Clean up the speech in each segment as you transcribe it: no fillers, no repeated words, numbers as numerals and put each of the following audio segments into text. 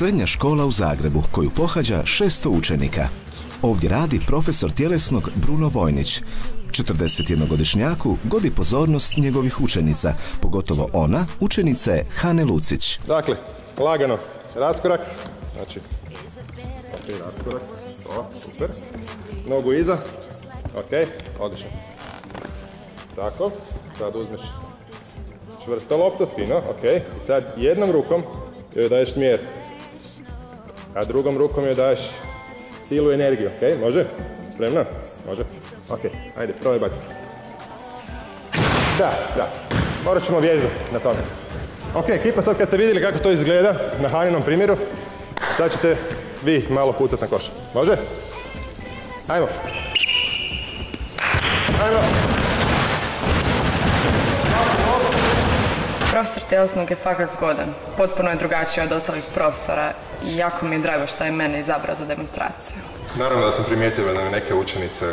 srednja škola u Zagrebu koju pohađa 600 učenika. Ovdje radi profesor tjelesnog Bruno Vojnić. 41-godišnjaku godi pozornost njegovih učenica, pogotovo ona učenice Hane Lucić. Dakle, lagano raskorak, znači raskorak, to, super, nogu iza, ok, odlično. Tako, sad uzmeš čvrsto loptu, fino, ok, i sad jednom rukom joj daješ smjer, a drugom rukom joj daješ silu i energiju, ok, može? Spremna? Može? Ok, ajde, probaj baciti. Da, da, morat ćemo vježbati na tome. Ok, ekipa, sad kad ste vidjeli kako to izgleda na Haninom primjeru, sad ćete vi malo pucati na koš. Može? Ajmo. Ajmo. Profesor tjelesnog je fakat zgodan. Potpuno je drugačiji od ostalih profesora i jako mi je drago što je mene izabrao za demonstraciju. Naravno da sam primijetila da mi neke učenice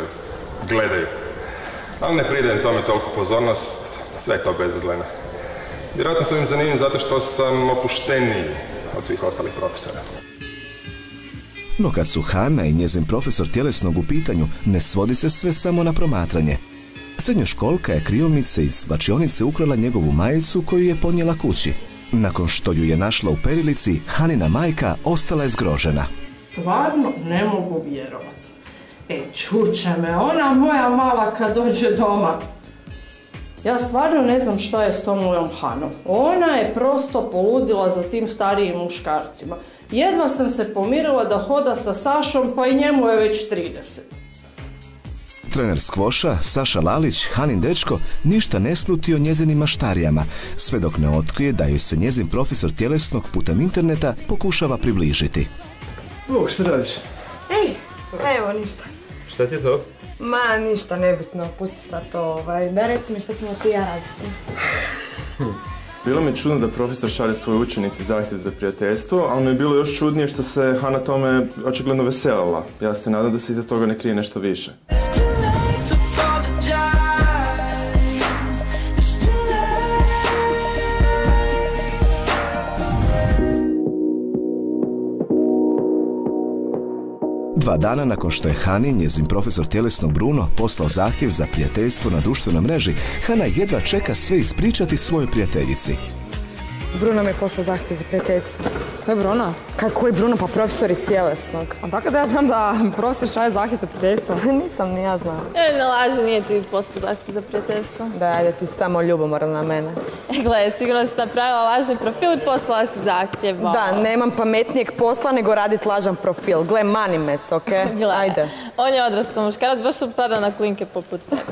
gledaju, ali ne pridajem tome toliko pozornost, sve je to bezazleno. Vjerojatno sam im zanimljiv zato što sam opušteniji od svih ostalih profesora. No kad su Hana i njezin profesor tjelesnog u pitanju, ne svodi se sve samo na promatranje. Srednjoškolka je kriomnice iz slačionice ukrala njegovu majicu koju je ponijela kući. Nakon što ju je našla u perilici, Hanina majka ostala je zgrožena. Stvarno ne mogu vjerovati. E, čuče me, ona moja mala kad dođe doma. Ja stvarno ne znam šta je s tom mojom Hanom. Ona je prosto poludila za tim starijim muškarcima. Jedva sam se pomirila da hoda sa Sašom, pa i njemu je već 30. Trener skvoša, Saša Lalić, Hanin dečko, ništa ne sluti o njezinim maštarijama, sve dok ne otkrije da joj se njezin profesor tjelesnog putem interneta pokušava približiti. Bog, šta radiš? Ej, evo ništa. Šta ti je to? Ma, ništa, nebitno, pusti sad to, da reci mi šta ćemo ti ja raditi. Bilo mi je čudno da profesor šalje svoje učenici zahtjev za prijateljstvo, ali mi je bilo još čudnije što se Hana tome očigledno veselila. Ja se nadam da se iza toga ne krije nešto više. Dva dana nakon što je Hani, njezin profesor tjelesnog Bruno, poslao zahtjev za prijateljstvo na društvenoj mreži, Hana jedva čeka sve ispričati svojoj prijateljici. Bruno mi je poslao zahtjev za prijateljstvo. Ko je Bruno? Kako je Bruno? Pa profesor iz tjelesnog. A tako da ja znam da profesor šalje zahtjev za prijateljstvo? Nisam ni ja znala. Ne laži, nije ti poslao zahtjev za prijateljstvo. Da, ajde, ti si samo ljubomoran na mene. Gle, sigurno si napravila lažni profil i poslala si zahtjev. Da, nemam pametnijeg posla nego raditi lažan profil. Gle, mani me se, okej? Ajde. On je odrastao muškarac, baš upada na klinke poput tebe.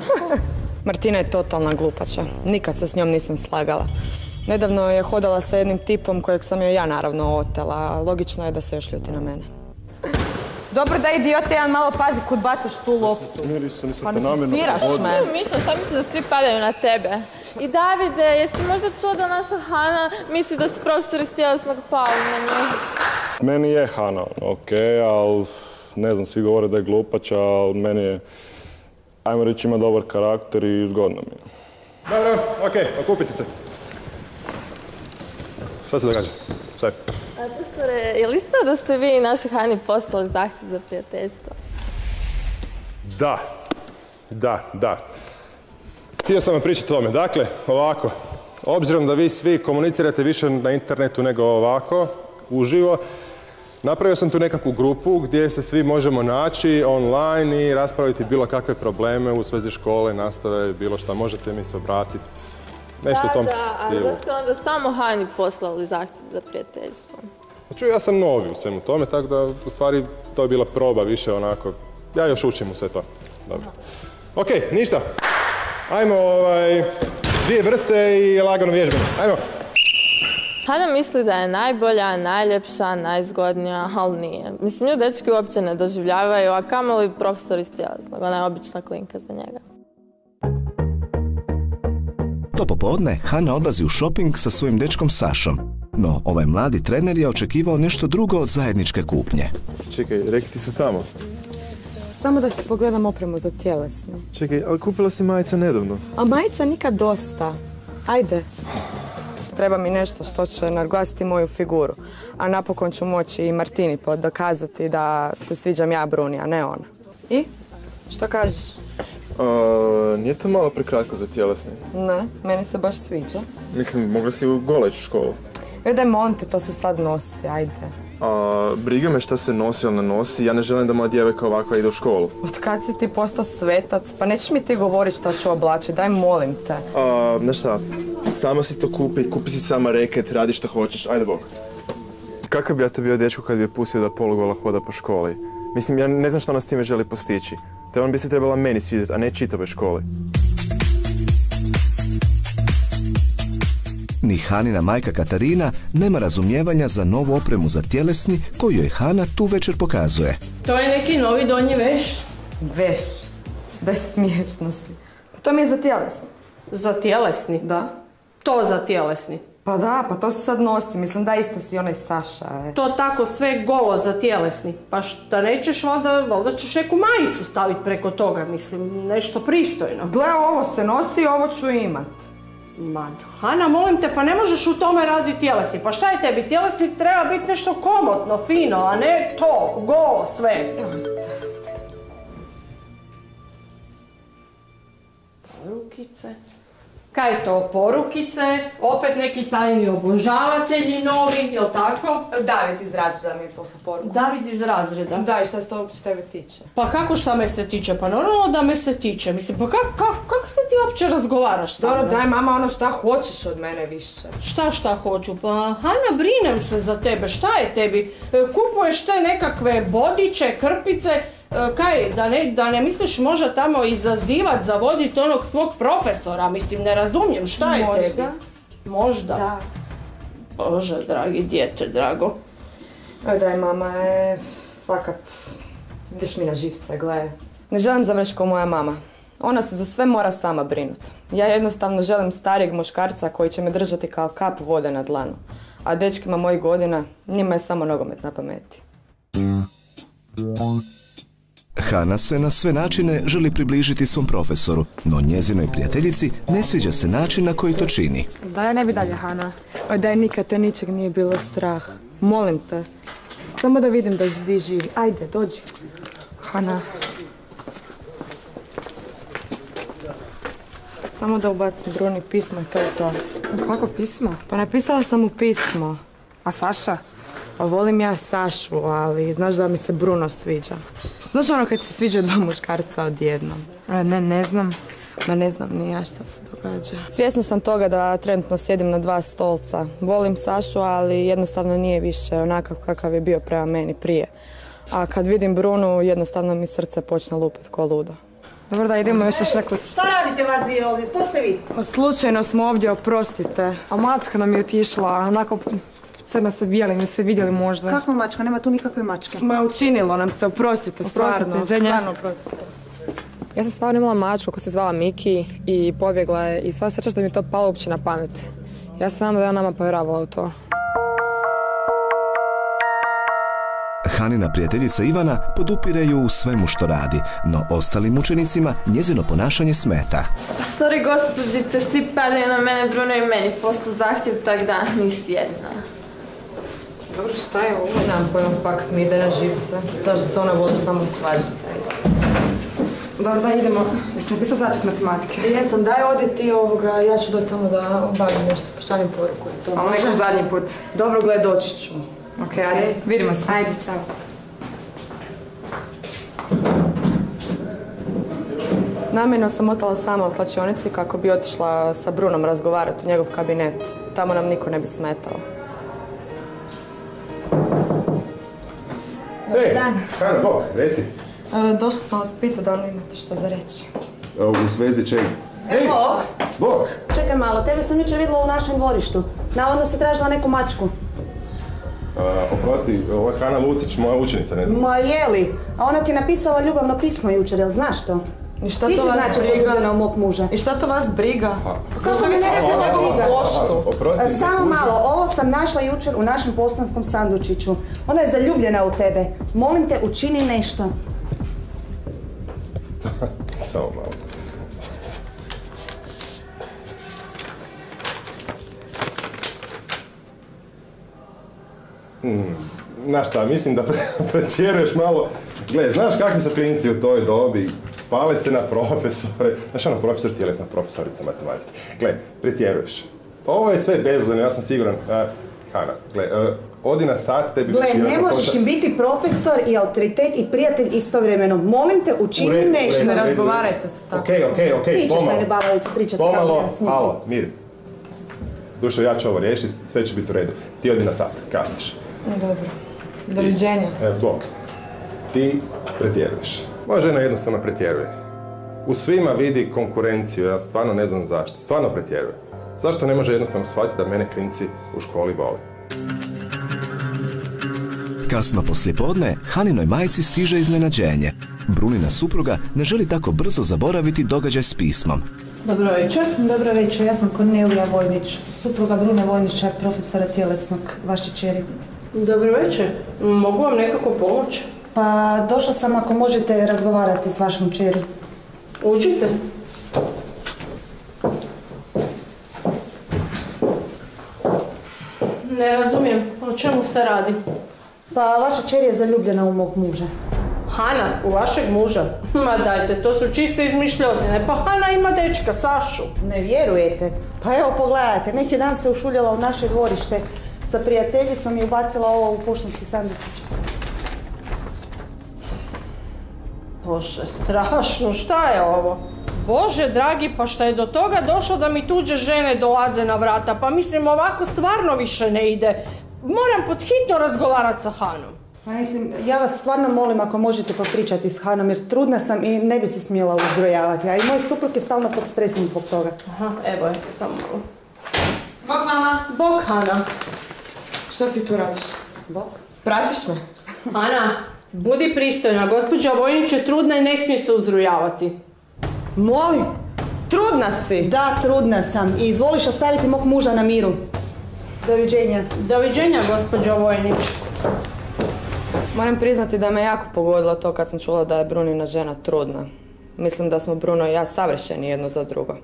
Martina je totalna glupača. Nikad se s njom nisam slagala. Nedavno je hodala sa jednim tipom kojeg sam joj ja naravno otela. Logično je da se još ljuti na mene. Dobro da idiote, jedan malo pazi kud bacaš tu loptu. Pa ne firaš me. Mišlja, šta misli da svi padaju na tebe? I Davide, jesi možda čuo da naša Hana misli da si profesor iz tjelesnog pao na nju? Meni je Hana, okej, ali ne znam, svi govore da je glupača, ali meni je, ajmo reći, ima dobar karakter i zgodno mi je. Dobro, okej, okupite se. Šta se događa? Šta je? Profesore, je li isto da ste vi i naši Hani poslali zahtjev za prijateljstvo? Da. Da. Htio sam vam pričati o tome. Dakle, ovako, obzirom da vi svi komunicirate više na internetu nego ovako, uživo, napravio sam tu nekakvu grupu gdje se svi možemo naći online i raspraviti bilo kakve probleme u svezi škole, nastave, bilo šta. Možete mi se obratiti. Nešto u tom stilu. Da, ali zašto onda samo Hani poslali zahtjev za prijateljstvo? Čuj, ja sam novi u svemu tome, tako da u stvari to je bila proba više onako. Ja još učim u sve to. Dobro. Ok, ništa. Ajmo dvije vrste i lagano vježbanje. Ajmo. Hana misli da je najbolja, najljepša, najzgodnija, ali nije. Mislim, nju dečki uopće ne doživljavaju, a kamoli profesor iz tjelesnog. Ona je obična klinka za njega. To popodne Hana odlazi u šoping sa svojim dečkom Sašom, no ovaj mladi trener je očekivao nešto drugo od zajedničke kupnje. Čekaj, rekli su tamo. Samo da si pogledam opremu za tjelesno. Čekaj, ali kupila si majica nedavno. A majica nikad dosta. Ajde. treba mi nešto što će naglasiti moju figuru. A napokon ću moći i Martini dokazati da se sviđam ja Bruni, a ne ona. I? Što kažeš? Nije to malo prekratko za tjelesni? Ne, meni se baš sviđa. Mislim, mogla si u gole ići u školu. Joj, daj monti, to se sad nosi, ajde. Briga me šta se nosi ili ne nosi, ja ne želim da moja djevojka ovakva ide u školu. Od kad si ti postao svetac? Pa nećeš mi ti govoriti šta ću oblačiti, daj molim te. Znaš šta, sama si to kupi, kupi si sama reket, radi šta hoćeš, ajde bok. Kakav bi ja to bio dječko kad bi je pustio da polugola hoda po školi? Mislim, ja ne znam šta ona s time želi postići. Te on bi se trebala meni svidjeti, a ne čitavoj školi. Ni Hanina majka Katarina nema razumijevanja za novu opremu za tjelesni koju joj Hana tu večer pokazuje. To je neki novi donji veš. Veš? Daj, smiješno si. Pa to mi je za tjelesni. Za tjelesni? Da. To za tjelesni? Pa da, pa to se sad nosi. Mislim da isto si onaj Saša. To tako sve golo za tjelesni. Pa šta nećeš, valjda ćeš neku majicu staviti preko toga. Mislim, nešto pristojno. Gle, ovo se nosi i ovo ću imat. Ma, Hana, molim te, pa ne možeš u tome raditi tjelesni. Pa šta je tebi? Tjelesni treba biti nešto komotno, fino, a ne to, golo sve. Rukice. Kaj je to? Porukice? Opet neki tajni obožavatelji novi, jel' tako? David iz razreda mi je poslao poruku. David iz razreda? Da, i šta se to uopće tebe tiče? Pa kako šta me se tiče? Pa normalno da me se tiče. Mislim, pa kako se ti uopće razgovaraš s nama? Dobro, daj mama ono šta hoćeš od mene više. Šta hoću? Pa Hana, brinem se za tebe. Šta je tebi? Kupuješ te nekakve bodiće, krpice. Kaj, da ne misliš možda tamo izazivat, zavodit onog svog profesora, mislim, ne razumijem šta je tebi. Možda. Možda? Da. Bože, dragi, djete, drago. Daj, mama, fakat, ideš mi na živce, gle. Ne želim završiti kao moja mama. Ona se za sve mora sama brinuti. Ja jednostavno želim starijeg muškarca koji će me držati kao kap vode na dlanu. A dečkima mojih godina, njima je samo nogomet na pameti. Hana se na sve načine želi približiti svom profesoru, no njezinoj prijateljici ne sviđa se način na koji to čini. Daj, ne bi dalje, Hana. Daj, nikad te ničeg nije bilo strah. Molim te, samo da vidim da ti živi. Ajde, dođi. Hana. Samo da ubacim Bruni pismo i to je to. Kako pismo? Pa napisala sam mu pismo. A Saša? Volim ja Sašu, ali znaš da mi se Bruno sviđa. Znaš ono kad se sviđa dva muškarca odjednom? Ne znam. Ma ne znam ni ja šta se događa. Svjesna sam toga da trenutno sjedim na dva stolca. Volim Sašu, ali jednostavno nije više onakav kakav je bio prema meni prije. A kad vidim Brunu, jednostavno mi srce počne lupiti ko ludo. Dobro, da idemo još neku... Šta radite vas vi ovdje? Ko ste vi? Slučajno smo ovdje, oprostite. A mačka nam je otišla, onako... Sad nas se bijeli, mi se vidjeli možda. Kakva mačka? Nema tu nikakve mačke. Ma učinilo nam se, oprostite, stvarno. Stvarno, oprostite. Ja sam stvarno imala mačku koja se zvala Miki i pobjegla je i sva sreća da mi je to palo uopće na pamet. Ja sam da je ona nama povjeravala u to. Hanina prijateljica Ivana podupire ju u svemu što radi, no ostalim učenicima njezino ponašanje smeta. Pa sorry gospođice, svi padaju na mene, Bruno i meni, posto zahtjev tak da nisi jedna. Dobro, šta je ovo? Nemam pojma, fakt mi ide na živce. Znaš da se ona voli samo svađati. Dobro, da idemo. Jesi napisao začet matematike? Jesam, daj odi ti ovoga, ja ću doći samo da obavim nešto, pošaljem poruku i to. A ono nekako zadnji put. Dobro, gled, doći ću. Ok, ajde, vidimo se. Ajde, čao. Namjerno sam ostala sama u slačionici kako bi otišla sa Brunom razgovarati u njegov kabinet. Tamo nam niko ne bi smetao. Dobar dan. Hana, bok, reci. Došla sam vas pitati da li imate što za reći. U svezi čega? Bok! Bok! Čekaj malo, tebe sam jučer vidjela u našem dvorištu. Navodno si tražila neku mačku. Oprosti, ovo je Hana Lucić, moja učenica, ne znam. Ma jeli, a ona ti je napisala ljubavno pismo jučer, jel znaš to? I šta to vas briga? I šta to vas briga? Kao što mi ne rekli njegovu poštu. Samo malo, ovo sam našla jučer u našem poštanskom sandučiću. Ona je zaljubljena u tebe. Molim te, učini nešto. Samo malo. Znaš šta, mislim da pretjeruješ malo. Gle, znaš kakvi su klinici u toj dobi, pale se na profesore. Znaš ono, profesor tjelesna, profesorica matematike. Gle, pretjeruješ. Ovo je sve bezgledno, ja sam siguran. Hana, gle, odi na sat, tebi doći... Gle, ne možeš im biti profesor i autoritet i prijatelj istovremeno. Molim te, učini nešto. Ne razgovarajte se tako. Okej, pomalo. Ti ćeš mene bavalice pričati kao ja s njim. Pomalo, alo, miri. Dušo, ja ću ovo riješiti, sve će biti u redu. Ti odi na sat, kasniš. Dobro. Doviđenja. Bog, ti pretjeruješ. Moja žena jednostavno pretjeruje. U svima vidi konkurenciju, ja stvarno ne znam zašto. Stvarno pretjeruje. Zašto ne može jednostavno shvatiti da mene klinci u školi vole? Kasno poslijepodne, Haninoj majci stiže iznenađenje. Brunina supruga ne želi tako brzo zaboraviti događaj s pismom. Dobro večer. Dobro večer, ja sam Kornelija Vojnić, supruga Brune Vojnića, profesora tjelesnog, vaše kćeri. Dobro večer, mogu vam nekako pomoći? Pa došla sam ako možete razgovarati s vašom kćeri. Uđite. Ne razumijem, o čemu se radi? Pa vaša kćer je zaljubljena u mog muža. Hana, u vašeg muža? Ma dajte, to su čiste izmišljotine. Pa Hana ima dečka, Sašu. Ne vjerujete? Pa evo pogledajte, neki dan se ušuljala u naše dvorište sa prijateljicom i ubacila ovo u poštanski sandučić. Bože, strašno, šta je ovo? Bože, dragi, pa šta je do toga došlo da mi tuđe žene dolaze na vrata? Pa mislim, ovako stvarno više ne ide. Moram podhitno razgovarati sa Hanom. Pa mislim, ja vas stvarno molim ako možete popričati s Hanom, jer trudna sam i ne bi se smjela uzrojavati, a i moj suprug je stalno pod stresom zbog toga. Aha, evo je, samo malo. Bog, mama! Bog, Hana! Što ti tu radiš? Bog? Pratiš me? Hana, budi pristojna, gospođa Vojnić je trudna i ne smije se uzrujavati. Molim? Trudna si? Da, trudna sam i izvoliš ostaviti mog muža na miru. Doviđenja. Doviđenja, gospođo Vojnić. Moram priznati da me jako pogodilo to kad sam čula da je Brunina žena trudna. Mislim da smo Bruno i ja savršeni jedno za drugo.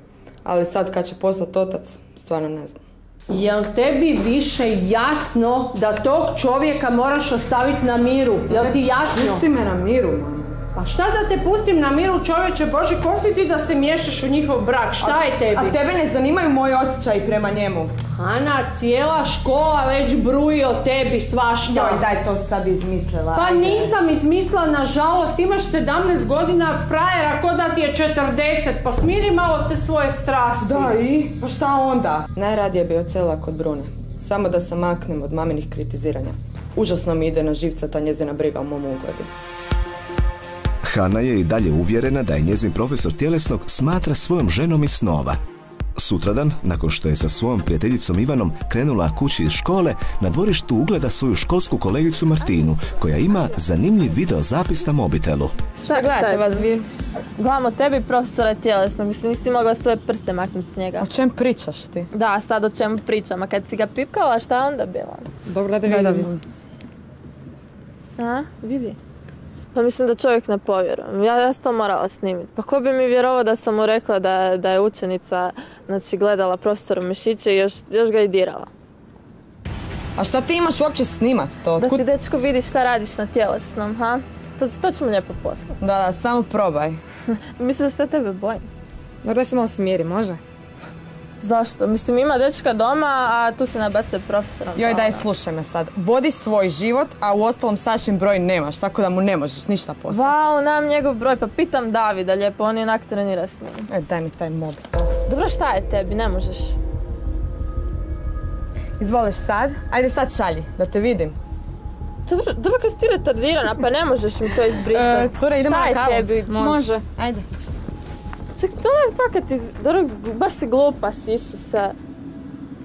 Ali sad kad će postati otac, stvarno ne znam. Jel tebi više jasno da tog čovjeka moraš ostaviti na miru? Jel ti jasno? Pusti me na miru, mama. Pa šta da te pustim na miru, čovječe Bože, ko si ti da se miješaš u njihov brak? Šta je tebi? A tebe ne zanimaju moji osjećaji prema njemu. Hana, cijela škola već bruji o tebi svašta. Joj, daj to sad izmislila. Pa nisam izmislila, nažalost, imaš 17 godina frajera, ko da ti je 40, pa smiri malo te svoje strasti. Da i? Pa šta onda? Najradije bi odsela kod Brune, samo da se maknem od maminih kritiziranja. Užasno mi ide na živca ta njezina briga o mom ugledu. Hana je i dalje uvjerena da je njezin profesor tjelesnog smatra svojom ženom iz snova. Sutradan, nakon što je sa svojom prijateljicom Ivanom krenula kući iz škole, na dvorištu ugleda svoju školsku kolegicu Martinu, koja ima zanimljiv video zapis na mobitelu. Šta gledate vas vi? Gledamo tebi, profesora tjelesnog, mislim nisi mogla svoje prste maknuti s njega. O čem pričaš ti? Da, sad o čemu pričam, a kad si ga pipkala, šta je onda bila? Dobro, da vidim. A, vidi. Pa mislim da čovjek ne povjerujem. Ja sam to morala snimiti. Pa ko bi mi vjerovao da sam mu rekla da je učenica gledala profesoru mišiće i još ga i dirala. A šta ti imaš uopće snimat to? Da si dečko vidiš šta radiš na tjelesnom, ha? To ćemo lijepo poslati. Da, samo probaj. Mislim da se tebe bojim. Dobro da se malo smiri, može? Zašto? Mislim ima dečka doma, a tu se nabacuje profesorom. Joj daj, slušaj me sad. Vodi svoj život, a u ostalom Sašin broj nemaš, tako da mu ne možeš ništa poslati. Vau, nam njegov broj, pa pitam Davida lijepo, on onak trenira s njim. E, daj mi taj mobitel. Dobro, šta je tebi, ne možeš. Izvoliš sad? Ajde sad šalji, da te vidim. Dobro, kad si ti retardirana, pa ne možeš mi to izbrisati. Cura, idemo na kavu. Šta je tebi, može? Ajde. Baš si glupa si, Isuse.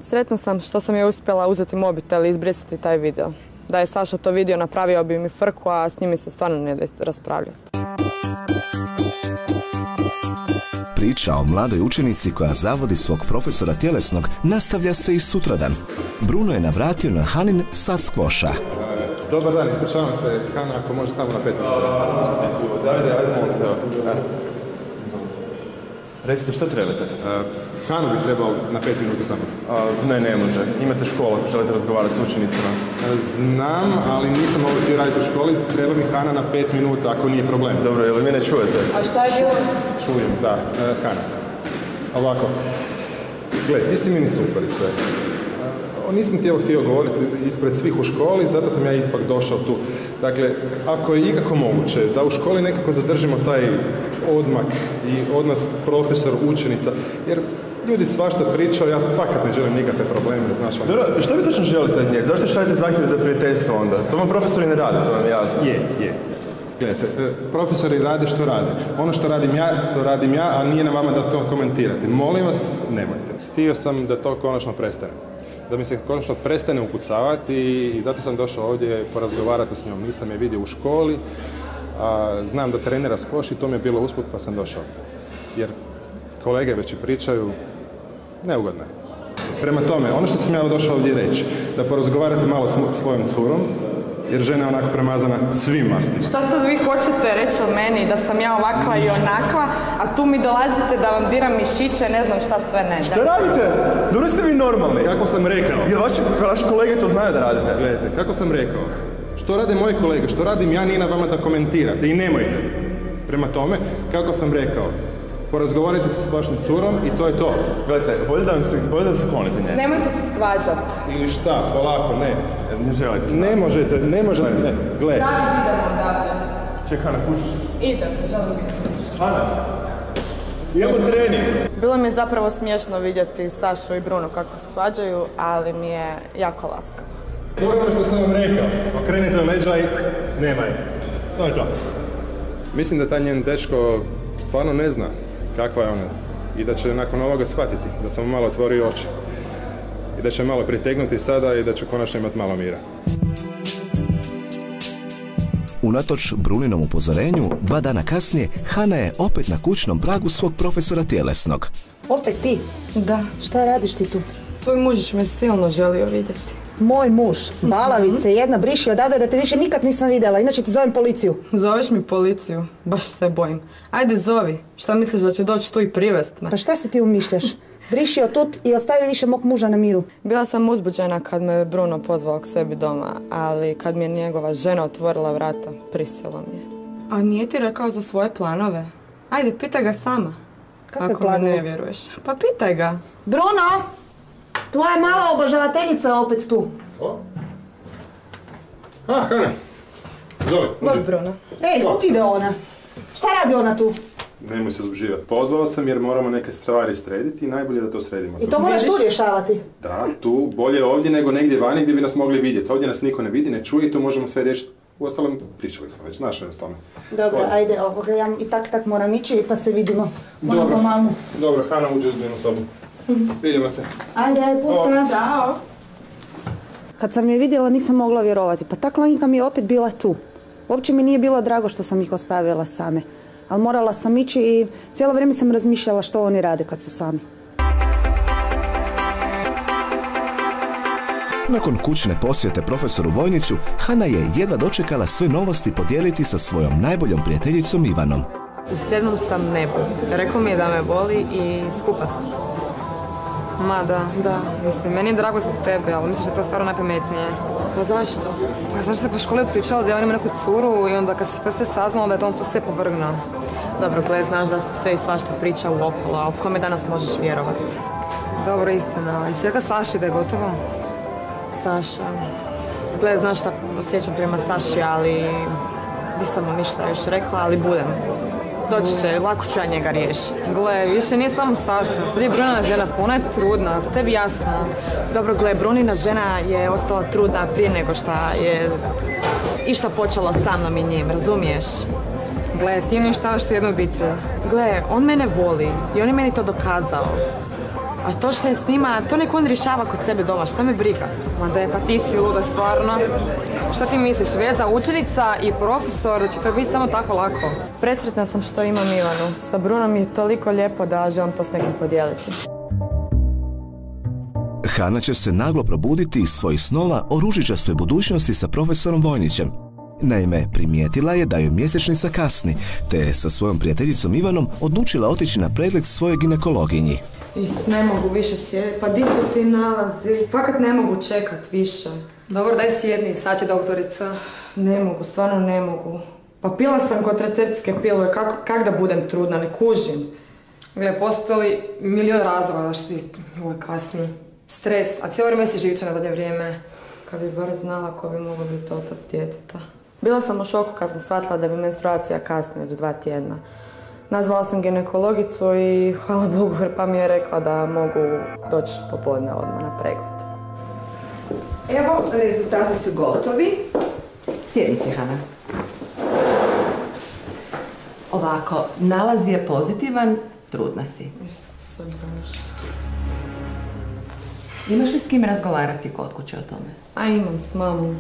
Sretna sam što sam je uspjela uzeti mobitel i izbrisati taj video. Da je Saša to video napravio bi mi frku, a s njimi se stvarno ne da raspravljati. Priča o mladoj učenici koja zavodi svog profesora tjelesnog nastavlja se i sutradan. Bruno je navratio na Hanin sad skvoša. Dobar dan, ispričavam se, Hana, ako može samo na 5 minuta. Davide, ajde, molim te. Recite, što trebate? Hanu bi trebao na 5 minuta samo. Ne, ne može. Imate školu ako želite razgovarati s učenicima. Znam, ali nisam ovo htio raditi u školi. Treba mi Hana na 5 minuta ako nije problem. Dobro, jel mi ne čujete? A šta je bilo? Čujem, da. Hana. Ovako. Gledaj, ti si meni super i sve. Nisam ti ovo htio govoriti ispred svih u školi, zato sam ja ipak došao tu. Dakle, ako je ikako moguće da u školi nekako zadržimo taj odmak i odnos profesor-učenica, jer ljudi svašta pričaju, ja fakat ne želim nikakve probleme, znaš vam. Dobro, što vi točno želite od nje? Zašto šaljete zahtjeve za prijateljstvo onda? To vam profesori ne rade, to vam jasno. Je. Gledajte, profesori rade što rade. Ono što radim ja, to radim ja, a nije na vama da to komentirate. Molim vas, nemojte. Htio sam da to konačno prestane. Da mi se konačno prestane ukucavati i zato sam došao ovdje porazgovarati s njom. Nisam je vidio u školi, znam da trenira skoš i to mi je bilo usput pa sam došao. Jer kolege već i pričaju, neugodno je. Prema tome, ono što sam ja došao ovdje reći, da porazgovarate malo s svojom curom, jer žena je onako premazana svim mastima. Šta sad vi hoćete reći o meni, da sam ja ovakva i onakva, a tu mi dolazite da vam diram mišiće, ne znam šta sve ne da. Šta radite? Dobro ste vi normalni. Kako sam rekao. Jer vaši kolege to znaju da radite. Gledajte, kako sam rekao. Što rade moji kolege, što radim ja, nije na vama da komentirate i nemojte. Prema tome, kako sam rekao. Porazgovarajte se s vašim curom i to je to. Gledajte, bolje da se klonite nje. Nemojte se svađati. Ili šta, polako, ne. Ne želite. Ne možete, ne možete. Gledajte. David, idemo odavde. Čekaj, na kućiš? Idem, želim biti. Svana, imamo trening. Bilo mi je zapravo smiješno vidjeti Sašu i Bruno kako se svađaju, ali mi je jako laskavo. To je ono što sam vam rekao. Okrenite leđa i nema je. To je to. Mislim da taj njen dečko stvarno ne zna kakva je ona i da će nakon ovoga shvatiti da sam malo otvorio oči i da će malo pritegnuti sada i da ću konačno imati malo mira. Unatoč Bruninom upozorenju, 2 dana kasnije Hana je opet na kućnom pragu svog profesora tjelesnog. Opet ti? Da. Šta radiš ti tu? Tvoj mužić me silno želio vidjeti. Moj muž, balavice, jedna, briši odavde da te više nikad nisam vidjela, inače ti zovem policiju. Zoveš mi policiju? Baš se bojim. Ajde zovi, šta misliš da će doći tu i privest me? Pa šta se ti umišljaš? Briši otud i ostavi više mog muža na miru. Bila sam uzbuđena kad me Bruno pozvao k sebi doma, ali kad mi je njegova žena otvorila vrata, prisjelo mi je. A nije ti rekao za svoje planove? Ajde, pitaj ga sama. Kakve planove? Ako me ne vjeruješ. Pa pitaj ga. Bruno! Tvoja mala obožavateljica je opet tu. O? Hana. Zoli, uđi. Boži, Bruno. Ej, kud ide ona? Šta radi ona tu? Nemoj se uzbuđivati. Pozvao sam jer moramo neke stvari srediti i najbolje da to sredimo. I to moraš tu rješavati? Da, tu. Bolje ovdje nego negdje vani gdje bi nas mogli vidjeti. Ovdje nas niko ne vidi, ne čuje i tu možemo sve riješiti. Uostalom, pričali smo već, znaš jednostavno. Dobro, ajde, ja i tak moram ići pa se vidimo. Moram po mamu. Dobro, Hana, uđi u zbirnu sobu. Vidimo se. Ajde, pusti. Ćao. Kad sam je vidjela nisam mogla vjerovati, pa ta klanika mi je opet bila tu. Uopće mi nije bilo drago što sam ih ostavila same. Ali morala sam ići i cijelo vrijeme sam razmišljala što oni rade kad su sami. Nakon kućne posjete profesoru Vojniću, Hana je jedva dočekala sve novosti podijeliti sa svojom najboljom prijateljicom Ivanom. U 7. sam nebo. Rekao mi je da me boli i skupa sam. Ma da, mislim, meni je drago zbog tebe, ali misliš da je to stvarno najpametnije. Pa zašto? Pa znaš da je po školi pričala da ja imam neku curu i onda kad se sve saznalo da je on to sve povrgnuo. Dobro, gled, znaš da se sve i svašta priča uokolo, ali kome danas možeš vjerovati? Dobro, istina. I svega Saši da je gotovo? Saša... Gled, znaš šta osjećam prema Saši, ali... nisam mu ništa još rekla, ali budem. Doći će, lako ću ja njega riješiti. Gle, više nije samo Saša. Sad je Brunina žena, pa ona je trudna, to tebi jasno. Dobro, gle, Brunina žena je ostala trudna prije nego šta je išta počela sa mnom i njim, razumiješ? Gle, ti uništavaš tu jednu obitelj. Gle, on mene voli i on je meni to dokazao. A to što je s njima, to nek on rješava kod sebe doma, šta me briga? Ma da je, pa ti si luda, stvarno. Šta ti misliš, veza učenica i profesor, će to biti samo tako lako? Presretna sam što imam Ivanu. Sa Brunom je toliko lijepo da želim to s nekim podijeliti. Hana će se naglo probuditi iz svojih snova o ružičastoj budućnosti sa profesorom Vojnićem. Naime, primijetila je da joj mjesečnica kasni, te je sa svojom prijateljicom Ivanom odlučila otići na pregled svojoj ginekologinji. Ne mogu više sjediti, pa di su ti nalazi, fakat ne mogu čekat više. Dobro, daj sjedni, sad će doktorica. Ne mogu, stvarno ne mogu. Pa pila sam kontracepcijske pilule, kak da budem trudna, ne kužim. Gle, postoji milion razloga što ti uvijek kasni. Stres, a cijelo vrijeme si živčana zadnje vrijeme. Kad bi bar znala ko bi mogla biti otac djeteta. Bila sam u šoku kad sam shvatila da bi menstruacija kasni već 2 tjedna. Nazvala sam ginekologicu i hvala Bogu pa mi je rekla da mogu doći popodne odmah na pregled. Evo, rezultati su gotovi. Sjedni si, Hana. Ovako, nalaz je pozitivan, trudna si. Imaš li s kim razgovarati kod kuće o tome? A imam, s mamom.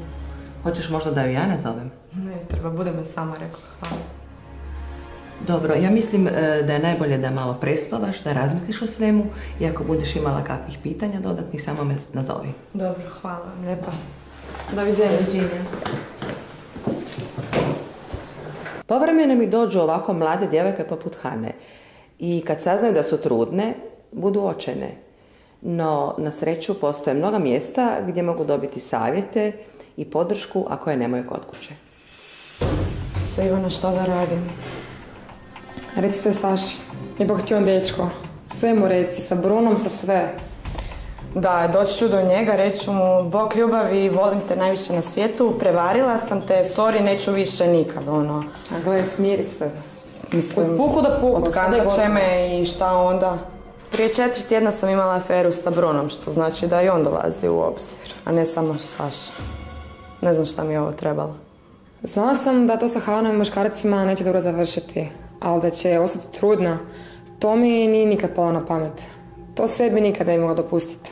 Hoćeš možda da ju ja nazovem? Ne, treba, bude me sama rekla, hvala. Dobro, ja mislim da je najbolje da malo prespavaš, da razmisliš o svemu i ako budeš imala kakvih pitanja dodatnih, samo me nazovi. Dobro, hvala vam lijepa. Doviđenja. Povremeno mi dođu ovako mlade djevojke poput Hane i kad saznaju da su trudne, budu očajne. No, na sreću postoje mnoga mjesta gdje mogu dobiti savjete i podršku ako je nemaju kod kuće. Sve, Ivana, što da radim? Reci se Saši, je Bog htio dečko. Sve mu reci, sa Brunom, sa sve. Da, doći ću do njega, reću mu, Bog ljubavi, volim te najviše na svijetu, prevarila sam te, sorry, neću više nikad, ono. A gledaj, smiri se. Mislim, otkada će me i šta onda? Prije 4 tjedna sam imala aferu sa Brunom, što znači da i on dolazi u obzir, a ne samo Saša. Ne znam šta mi je ovo trebalo. Znala sam da to sa Hanom i muškarcima neće dobro završiti, ali da će ostati trudna, to mi nije nikad palo na pamet. To sebi nikad ne mogu dopustiti.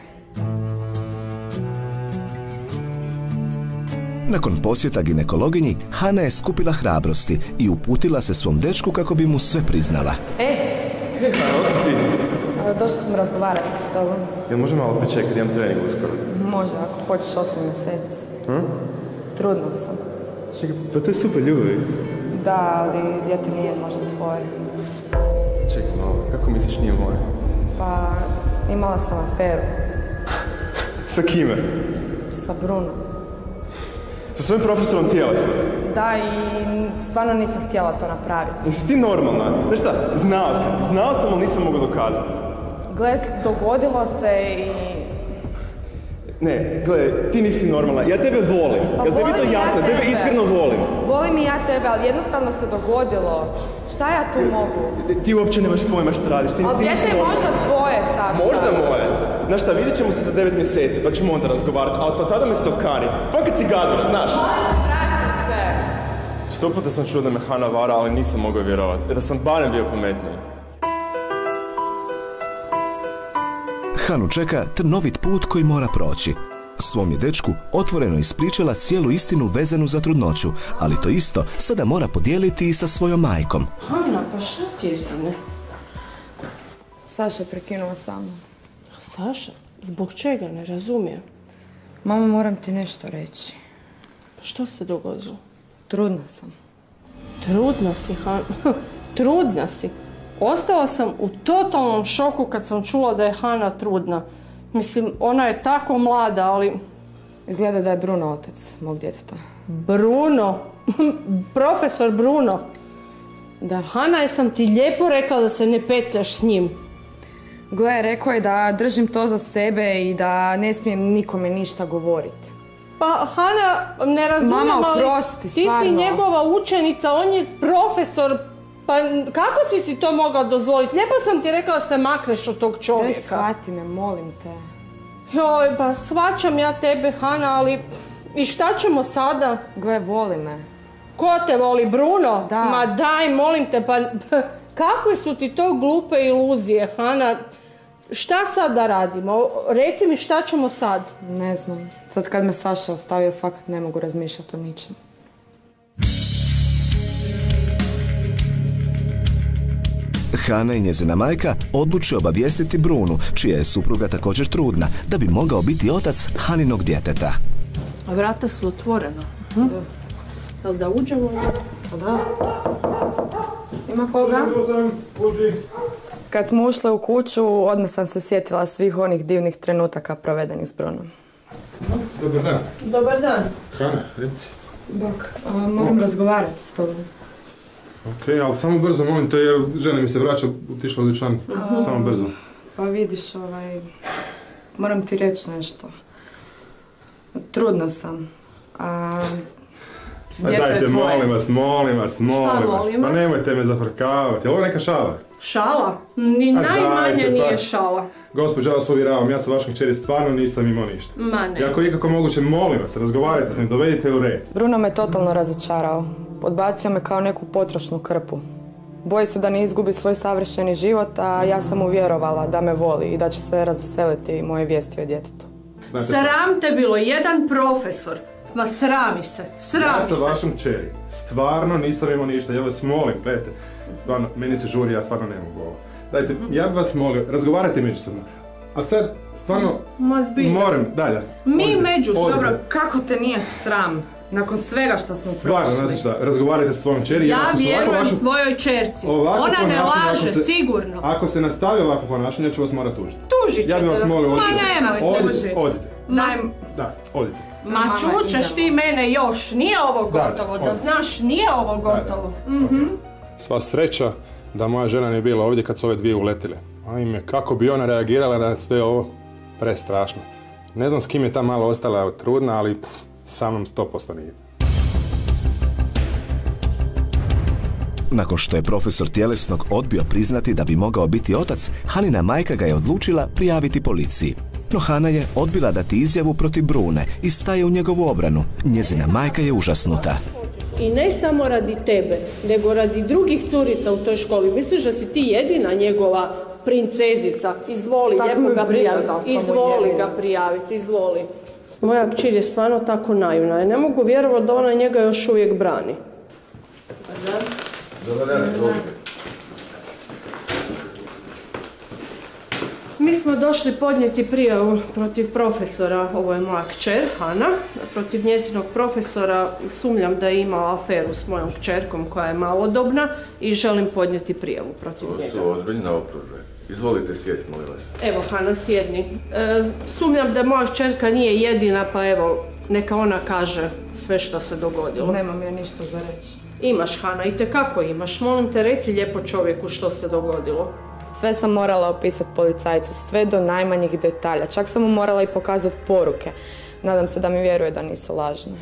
Nakon posjeta ginekologinji, Hana je skupila hrabrosti i uputila se svom dečku kako bi mu sve priznala. Hana, ti? Došla sam razgovarati s tobom. Jel može malo pričekati, imam trening uskoro? Može, ako hoćeš 8 mjeseci. Trudna sam. Čekaj, pa to je super ljubavi. Da, ali djete nije možda tvoje. Čekaj malo, kako misliš nije moje? Pa, imala sam aferu. Sa kime? Sa Brunom. Sa svojim profesorom tjelesno? Da, i stvarno nisam htjela to napraviti. Nisi ti normalna? Znaš šta, znao sam, ali nisam mogla dokazati. Gle, dogodilo se i... Ne, gle, ti nisi normalna, ja tebe volim. Ja tebi to jasno, tebe iskreno volim. Volim i ja tebe, ali jednostavno se dogodilo. Šta ja tu mogu? Ti uopće nemaš pojma šta radiš, ti nisi normalna. Ali djece je možda tvoje, Saša. Možda moje? Znaš šta, vidjet ćemo se za 9 mjeseci, pa ćemo onda razgovarati, ali to tada me se okani. Fakat si gadora, znaš? Volim, vrati se! 100 puta sam čuo da me Hana vara, ali nisam mogao vjerovati. Da sam barem bio pametniji. Hanu čeka trnovit put koji mora proći. Svom je dečku otvoreno ispričala cijelu istinu vezanu za trudnoću, ali to isto sada mora podijeliti i sa svojom majkom. Hana, pa šta ti je sad? Saša je prekinula sa mnom. Saša? Zbog čega? Ne razumijem. Mama, moram ti nešto reći. Što se dogodilo? Trudna sam. Trudna si, Hana? Trudna si? Ostala sam u totalnom šoku kad sam čula da je Hana trudna. Mislim, ona je tako mlada, ali... Izgleda da je Bruno otac mog djeteta. Bruno? Profesor Bruno? Da, Hana, jesam ti lijepo rekla da se ne petljaš s njim. Gle, rekao je da držim to za sebe i da ne smijem nikome ništa govoriti. Pa, Hana, ne razumijem, ali... Mama, oprosti, stvarno. Ti si njegova učenica, on je profesor... Pa kako si si to mogao dozvoliti? Lijepo sam ti rekao da se makneš od tog čovjeka. Daj, shvati me, molim te. Joj, pa shvaćam ja tebe, Hana, ali... I šta ćemo sada? Gle, voli me. Ko te voli, Bruno? Da. Ma daj, molim te, pa... Kakve su ti to glupe iluzije, Hana? Šta sad da radimo? Reci mi šta ćemo sad? Ne znam. Sad kad me Saša ostavio, fakat ne mogu razmišljati o ničem. Hana i njezina majka odluče obavijestiti Brunu, čija je supruga također trudna, da bi mogao biti otac Haninog djeteta. A vrata su otvorena. Jel da uđemo? Da. Ima koga? Kad smo ušle u kuću, odmah sam se sjetila svih onih divnih trenutaka provedenih s Brunom. Dobar dan. Dobar dan. Hana, reci. Bak, moram razgovarati s tobom. Okej, ali samo brzo, molim te, jer žena mi se vraća, otišla u dućan. Samo brzo. Pa vidiš, moram ti reći nešto. Trudna sam. Dajte, molim vas, molim vas, molim vas. Pa nemojte me zafrkavati. Je li ovo neka šala? Šala? Ni najmanje nije šala. Gospođa, ja vas uvjeravam, ja sa vašom kćeri stvarno nisam imao ništa. Ma ne. I ako ikako moguće, molim vas, razgovarajte s njim, dovedite u red. Bruno me totalno razočarao. Odbacio me kao neku potrošnu krpu. Boji se da ne izgubi svoj savršeni život, a ja sam mu vjerovala da me voli i da će se razveseliti moje vijesti o djetetu. Sram te bilo, jedan profesor. Ma srami se, srami se. Ja sa vašom kćeri stvarno nisam imao ništa, ja vas molim, gledajte. Stvarno, meni se žuri, ja stvarno ne mogu ovo. Dajte, ja bih vas molio, razgovarajte međusobno. A sad, stvarno, moram, dalje. Mi međusobno, dobro, kako te nije sram? Nakon svega što smo prošli. Stvarno, znači šta, razgovarajte s svojom kćeri. Ja vjerujem svojoj kćerci. Ona ne laže, sigurno. Ako se nastavi ovako ponašanje, ja ću vas morat tužiti. Tužit ćete. Ja bih vas molio, odite. Odite. Da, odite. Ma čučeš ti mene još, nije ovo gotovo, da znaš, nije ovo gotovo. Sva sreća da moja žena nije bila ovdje kad su ove dvije uletile. Ajme, kako bi ona reagirala na sve ovo, prestrašno. Ne znam s kim je ta malo ostala trudna, ali sa mnom 100% nije. Nakon što je profesor tjelesnog odbio priznati da bi mogao biti otac, Hanina majka ga je odlučila prijaviti policiji. No Hana je odbila dati izjavu protiv Brune i staje u njegovu obranu. Njezina majka je užasnuta. I ne samo radi tebe, nego radi drugih curica u toj školi. Misliš da si ti jedina njegova princezica? Izvoli, ga prijaviti, izvoli. Moja kćer je stvarno tako naivna. Ja ne mogu vjerovati da ona njega još uvijek brani. Dobar dan. Mi smo došli podnijeti prijavu protiv profesora, ovo je moja kćer, Hana, protiv njezinog profesora, sumnjam da je imao aferu s mojom kćerkom koja je malodobna i želim podnijeti prijavu protiv njega. To su ozbiljne optužbe. Izvolite sjest, molim vas. Evo, Hana, sjedni. Sumnjam da moja kćerka nije jedina, pa evo, neka ona kaže sve što se dogodilo. Nemam ja ništa za reći. Imaš, Hana, i tekako imaš. Molim te, reci lijepo čovjeku što se dogodilo. Sve sam morala opisati policajcu, sve do najmanjih detalja. Čak sam mu morala i pokazati poruke. Nadam se da mi vjeruje da nisu lažne.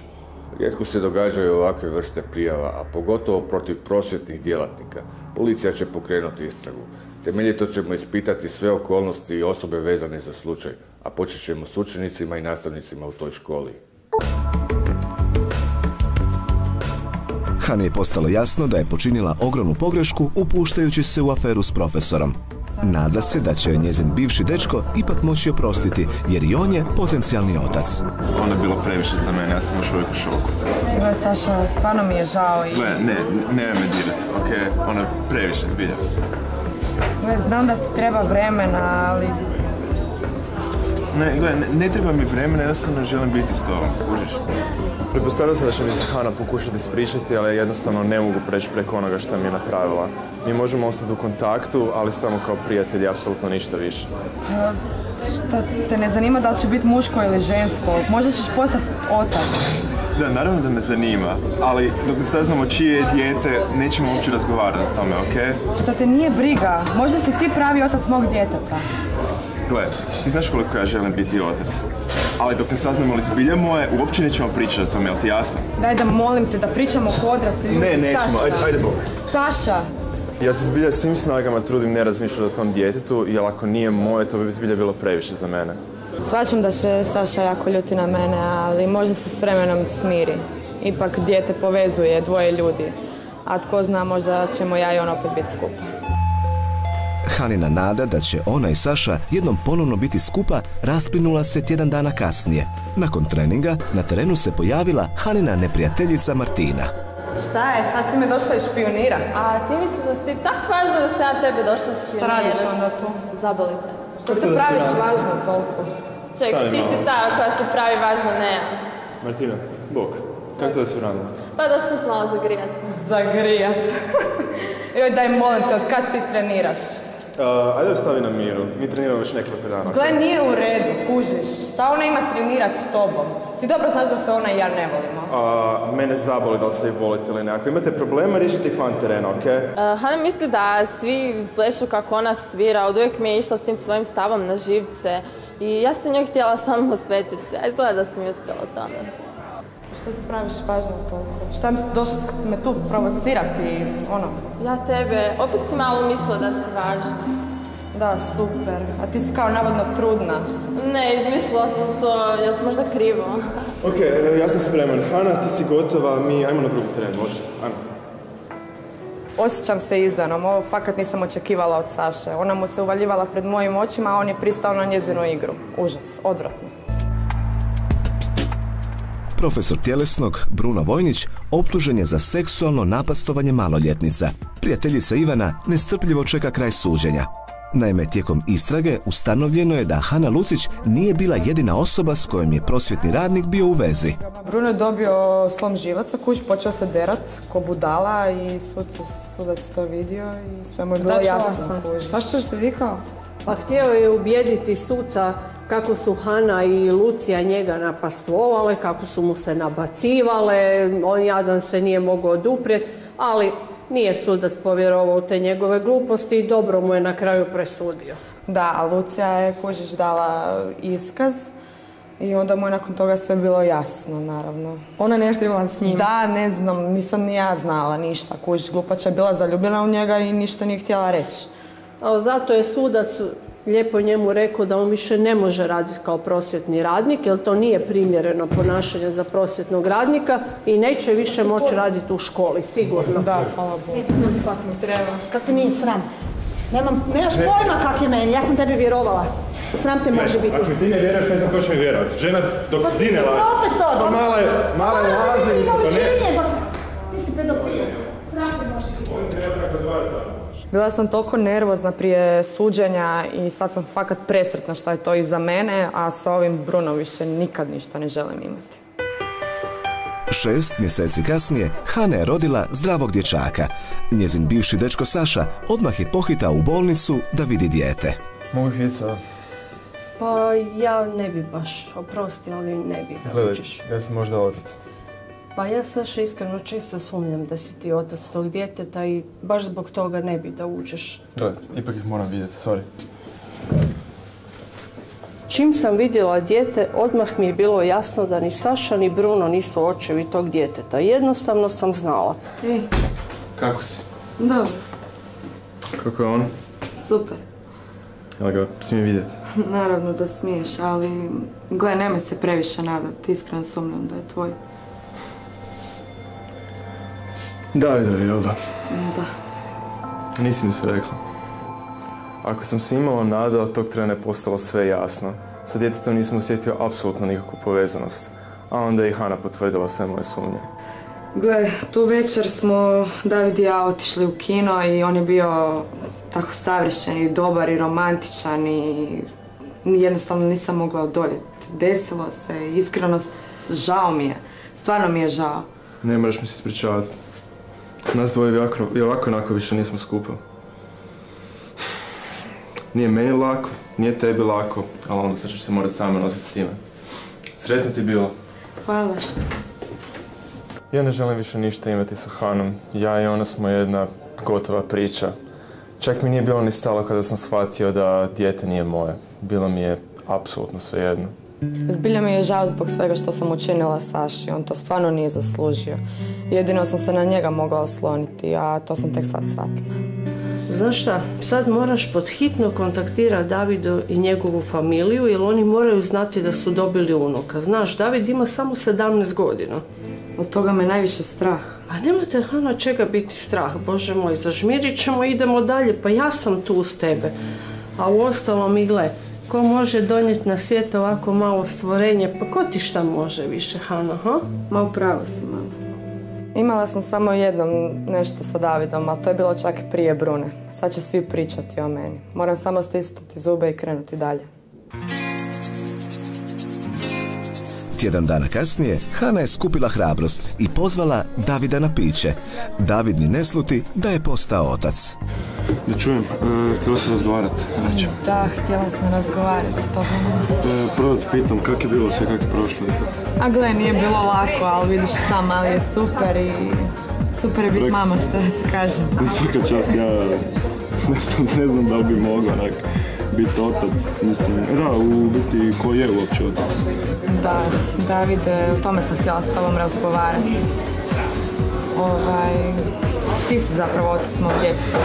Rijetko se događaju ovakve vrste prijava, a pogotovo protiv prosvjetnih djelatnika. Policija će pokrenuti istragu. Temeljito ćemo ispitati sve okolnosti i osobe vezane za slučaj, a počet ćemo s učenicima i nastavnicima u toj školi. Hani je postalo jasno da je počinila ogromnu pogrešku upuštajući se u aferu s profesorom. Nada se da će njezin bivši dečko ipak moći oprostiti, jer i on je potencijalni otac. Ono je bilo previše za mene, ja sam još uvijek u šoku. Gle, Saša, stvarno mi je žao i... Gle, ne me dirati, okej? Ono je previše, zbilja. Gle, znam da ti treba vremena, ali... Ne, gle, ne treba mi vremena, jednostavno želim biti s tobom, kužiš? Prepostavljao sam da će mi se Hana pokušati ispričati, ali jednostavno ne mogu preći preko onoga što mi je napravila. Mi možemo ostati u kontaktu, ali samo kao prijatelji, apsolutno ništa više. Šta, te ne zanima da li će biti muško ili žensko? Možda ćeš postati otac. Da, naravno da me zanima, ali dok ne saznamo čije je dijete, nećemo uopće razgovarati o tome, okej? Šta te nije briga, možda si ti pravi otac mog djeteta. Gle, ti znaš koliko ja želim biti otac, ali dok ne saznamo li zbilja moje, uopće nećemo pričati o tome, jel ti jasno? Daj da molim te da pričamo o odrasli ljudi, Saša. Ne, nećemo, ajde Bog. Saša! Ja se zbilja svim snagama trudim ne razmišljati o tom djetetu, jer ako nije moje, to bi zbilja bilo previše za mene. Shvaćam da se Saša jako ljuti na mene, ali možda se s vremenom smiri. Ipak dijete povezuje dvoje ljudi, a tko zna, možda ćemo ja i on opet biti skupa. Hanina nada da će ona i Saša jednom ponovno biti skupa rasplinula se tjedan dana kasnije. Nakon treninga na terenu se pojavila Hanina neprijateljica Martina. Šta je, sad si me došla i špionira. A ti misliš da si ti tako važno da ste na tebe došla špionira? Šta radiš onda tu? Zabolite. Što se praviš važno toliko? Čekaj, ti si ta koja se pravi važno, ne. Martina, bok. Kako to da se uradimo? Pa da što sam znala zagrijat. Zagrijat. Joj daj molim te, od kad ti treniraš? Ajde ostavi na miru, mi treniramo već nekoliko dana. Gle, nije u redu, kužiš. Šta ona ima trenirat s tobom? Ti dobro znaš da se ona i ja ne volimo. Mene zaboli da li se i volite ili ne. Ako imate problema, riješite ih van terena, okej? Hana misli da svi plešu kako ona svira, od uvijek mi je išla s tim svojim stavom na živce. I ja sam njoj htjela samo osvetiti, a izgleda da sam i uspjela u tome. Šta se praviš važno toliko? Šta mi si došla si me tu provocirati, ono? Ja tebe, opet si malo mislila da si važna. Da, super. A ti si kao navodno trudna. Ne, izmislila sam to, je li ti možda krivo? Okej, ja sam spreman. Hana, ti si gotova, mi ajmo na drugi teren, može? Ajmo. Osjećam se izdanom, ovo fakat nisam očekivala od Saše. Ona mu se uvaljivala pred mojim očima, a on je pristao na njezinu igru. Užas, odvratno. Profesor tjelesnog Bruno Vojnić optužen je za seksualno napastovanje maloljetnica. Prijateljica Ivana nestrpljivo čeka kraj suđenja. Naime, tijekom istrage ustanovljeno je da Hana Lucić nije bila jedina osoba s kojom je prosvjetni radnik bio u vezi. Bruno je dobio slom živaca, kuć, počeo se derat ko budala i sudac to vidio i sve mu je bilo jasno. Zašto se vikao? Pa htio je ubijediti suca kako su Hana i Lucija njega napastvovale, kako su mu se nabacivale, on jadan se nije mogao oduprijeti, ali nije sudac povjerovao u te njegove gluposti i dobro mu je na kraju presudio. Da, a Lucija je kužiš dala iskaz i onda mu je nakon toga sve bilo jasno, naravno. Ona nešto imala s njim? Da, ne znam, nisam ni ja znala ništa, kužiš, glupača je bila zaljubljena u njega i ništa nije htjela reći. Ali zato je sudac lijepo njemu rekao da on više ne može raditi kao prosvjetni radnik, jer to nije primjereno ponašanje za prosvjetnog radnika i neće više moći raditi u školi, sigurno. Da, hvala Bogu. Kako mi treba. Kako ti nije sram? Nemaš pojma kak je meni, ja sam tebi vjerovala. Sram te može biti. Ako ti ne vjeraš, ne znam ko će mi vjerovati. Žena, dok ti ne laži. Pa mala je lažnja. Ti si pedofil. Sram te može biti. On treba nakon 20. Bila sam toliko nervozna prije suđenja i sad sam fakat presretna šta je to iza mene, a sa ovim Brunom više nikad ništa ne želim imati. 6 mjeseci kasnije Hana je rodila zdravog dječaka. Njezin bivši dečko Saša odmah je pohitao u bolnicu da vidi dijete. Mogu ih vidjeti sada? Pa ja ne bi baš, oprosti, ali ne bi. Gledaj, da si možda otac. Pa ja, Saša, iskreno čisto sumnjam da si ti otac tog djeteta i baš zbog toga ne bi da uđeš. Gledaj, ipak ih moram vidjeti, sorry. Čim sam vidjela dijete, odmah mi je bilo jasno da ni Saša ni Bruno nisu očevi tog djeteta. Jednostavno sam znala. Ej. Kako si? Dobro. Kako je on? Super. Jel ga smijem vidjeti? Naravno da smiješ, ali gle, nemoj se previše nadati. Iskreno sumnjam da je tvoj. Davidovi, jel da? Da. Nisi mi sve rekla. Ako sam se imala nada, od tog trena je postalo sve jasno. Sa djetetom nisam osjetio apsolutno nikakvu povezanost. A onda je i Hana potvrdila sve moje sumnje. Gle, tu večer smo David i ja otišli u kino i on je bio tako savršen i dobar i romantičan i jednostavno nisam mogla odoljeti. Desilo se, iskreno, žao mi je. Stvarno mi je žao. Ne moraš mi se ispričavati. Nas dvoje i ovako onako više nismo skupa. Nije meni lako, nije tebi lako, ali onda sad ćeš se morati sama nositi s time. Sretno ti bilo. Hvala. Ja ne želim više ništa imati sa Hanom. Ja i ona smo jedna gotova priča. Čak mi nije bilo ni stalo kada sam shvatio da dijete nije moje. Bilo mi je apsolutno svejedno. Zbilja mi je žao zbog svega što sam učinila Saši, on to stvarno nije zaslužio. Jedino sam se na njega mogla osloniti, a to sam tek sad shvatila. Znaš šta, sad moraš pod hitno kontaktirati Davidu i njegovu familiju, jer oni moraju znati da su dobili unuka. Znaš, David ima samo 17 godina. Od toga me najviše strah. Pa nemojte, Hana, čega biti strah, Bože moj, zažmirit ćemo, idemo dalje, pa ja sam tu uz tebe. A uostalom i gle, ko može donijeti na svijet ovako malo stvorenje, pa ko ti šta može više, Hana, ha? Ma upravo si, mama. Imala sam samo jednom nešto sa Davidom, ali to je bilo čak i prije Brune. Sad će svi pričati o meni. Moram samo stisnuti zube i krenuti dalje. Tjedan dana kasnije, Hana je skupila hrabrost i pozvala Davida na piće. David ni ne sluti da je postao otac. Da čujem, htjela sam razgovarati. Da, htjela sam razgovarati s tobom. Prvo te pitam, kak je bilo sve, kak je prošlo? A gle, nije bilo lako, ali vidiš sam, ali je super i super je biti mama, što ti kažem. Svaka čast, ja ne znam da li bi mogao biti otac, mislim, da, u biti ko je uopće otac. Da, David, o tome sam htjela s tobom razgovarati. Ti si zapravo otac mog djeteta.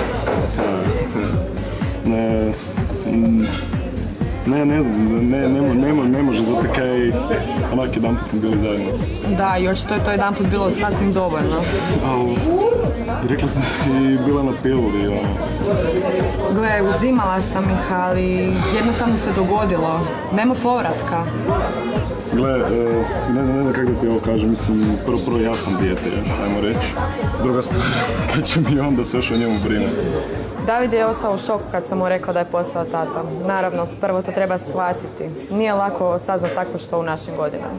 Ne znam, ne može, zato kaj onak jedan put smo bili zajedno. Da, i očito je to jedan put bilo sasvim dovoljno. Rekla sam da si bila na piluli. Gle, uzimala sam ih, ali jednostavno se dogodilo. Nema povratka. Gle, ne znam kako da ti ovo kažem, mislim, prvo ja sam dijete, ajmo reći. Druga stvar, kad će mi onda se još o njemu brine. David je ostao u šoku kad sam mu rekao da je postao tata. Naravno, prvo to treba shvatiti. Nije lako saznat takvo što u našim godinama.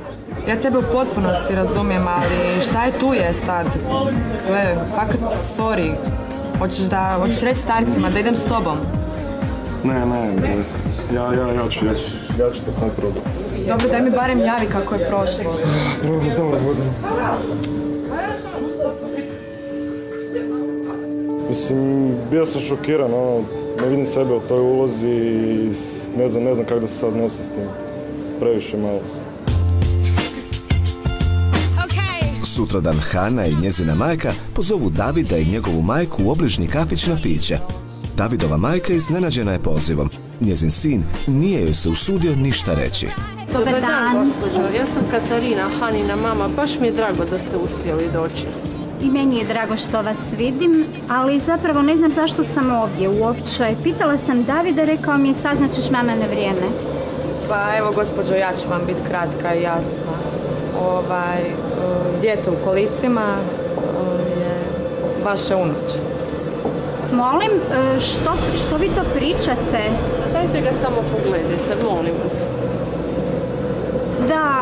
Ja tebe u potpunosti razumijem, ali šta je tu je sad? Gle, fakat, sorry. Hoćeš reći starcima da idem s tobom? Ne. Ja ću to sam probati. Dobro, daj mi barem javi kako je prošlo. Dobro. Mislim, bio sam šokiran, ne vidim sebe u toj ulozi i ne znam kako da se sad nosim s tim. Previše malo. Sutradan Hana i njezina majka pozovu Davida i njegovu majku u obližnji kafić na piće. Davidova majka iznenađena je pozivom. Njezin sin nije joj se usudio ništa reći. Dobar dan, gospođo. Ja sam Katarina, Hanina mama. Baš mi je drago da ste uspjeli doći. I meni je drago što vas vidim, ali zapravo ne znam zašto sam ovdje uopće. Pitala sam Davida, rekao mi je saznaćeš mama na vrijeme. Pa evo gospođo, ja ću vam biti kratka i jasna. Dijete u kolicima je vaše unuče. Molim, što vi to pričate? Dajte ga samo pogledajte, molim vas. Da,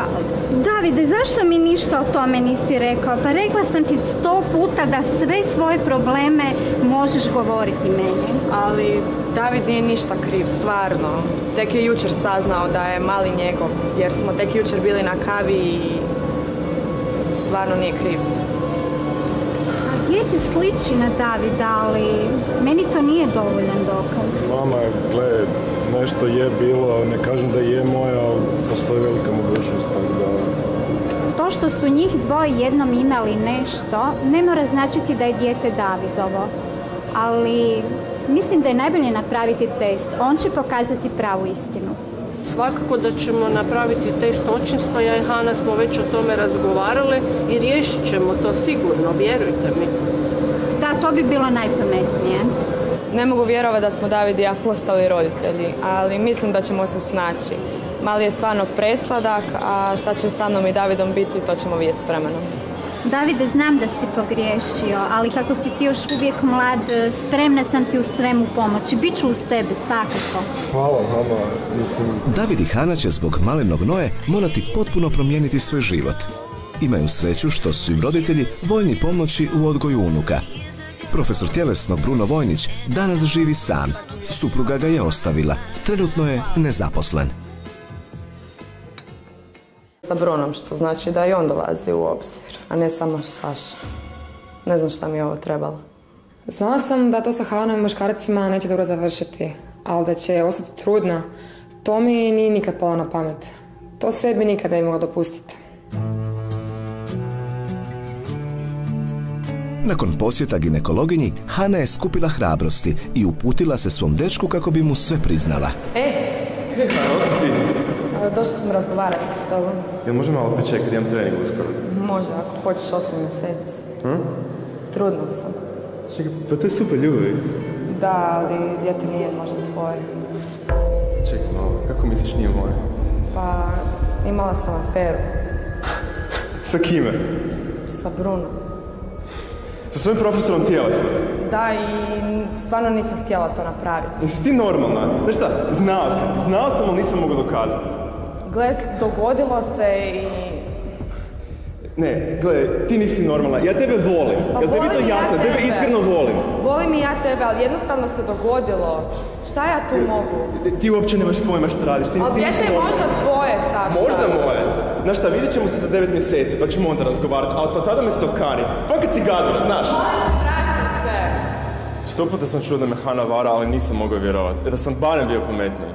Davide, zašto mi ništa o tome nisi rekao? Pa rekla sam ti 100 puta da sve svoje probleme možeš govoriti meni. Ali David nije ništa kriv, stvarno. Tek je jučer saznao da je mali njegov, jer smo tek jučer bili na kavi i stvarno nije kriv. Dijete sliči na Davida, ali meni to nije dovoljan dokaz. Mama, gled, nešto je bilo, ne kažem da je moja, ali postoji velika mogućnost. To što su njih dvoje jednom imali nešto, ne mora značiti da je dijete Davidovo. Ali mislim da je najbolje napraviti test, on će pokazati pravu istinu. Svakako da ćemo napraviti test očinstva, ja i Hana smo već o tome razgovarale i riješit ćemo to sigurno, vjerujte mi. Da, to bi bilo najpametnije. Ne mogu vjerovati da smo David i ja postali roditelji, ali mislim da ćemo se snaći. Mali je stvarno presladak, a šta će sa mnom i Davidom biti, to ćemo vidjeti s vremenom. Davide, znam da si pogriješio, ali kako si ti još uvijek mlad, spremna sam ti u svemu pomoći. Biću uz tebe, svakako. Hvala, mama. David i Hana će zbog malenog Noe morati potpuno promijeniti svoj život. Imaju sreću što su im roditelji voljni pomoći u odgoju unuka. Profesor tjelesnog Bruno Vojnić danas živi sam. Supruga ga je ostavila. Trenutno je nezaposlen. Sa Brunom, što znači da i on dolazi u obzir, a ne samo Saša. Ne znam šta mi je ovo trebalo. Znala sam da to sa Hanom i muškarcima neće dobro završiti, ali da će ostati trudna, to mi nije nikad palo na pamet. To sebi nikad ne mogu dopustiti. Nakon posjeta ginekologinji, Hana je skupila hrabrosti i uputila se svom dečku kako bi mu sve priznala. Došla sam razgovarati s tobom. Jel može malo pričekati, imam trening uskoro? Može, ako hoćeš 8 mjeseci. Trudna sam. Čekaj, pa to je super ljubav. Da, ali dijete nije možda tvoje. Čekaj malo, kako misliš nije moje? Pa, imala sam aferu. Sa kime? Sa Brunom. Sa svojim profesorom tjelesnog? Da, i stvarno nisam htjela to napraviti. Jesi ti normalna? Znaš šta, znao sam, ali nisam mogla dokazati. Gle, dogodilo se i... Ne, gle, ti nisi normalna, ja tebe volim, pa jel tebi to jasno, ja tebe iskreno volim. Volim i ja tebe, ali jednostavno se dogodilo. Šta ja tu mogu? Ti uopće nemaš pojma što radiš, ti nisi normalna. Ali djece je možda tvoje, Saša. Možda moje? Znaš šta, vidjet ćemo se za 9 mjeseci, pa ćemo onda razgovarati, ali to tada me se okani. Fakat si gadora, znaš? Volim, vrati se! 100 puta sam čuo da me Hana vara, ali nisam mogao vjerovati, da sam barem bio pametniji.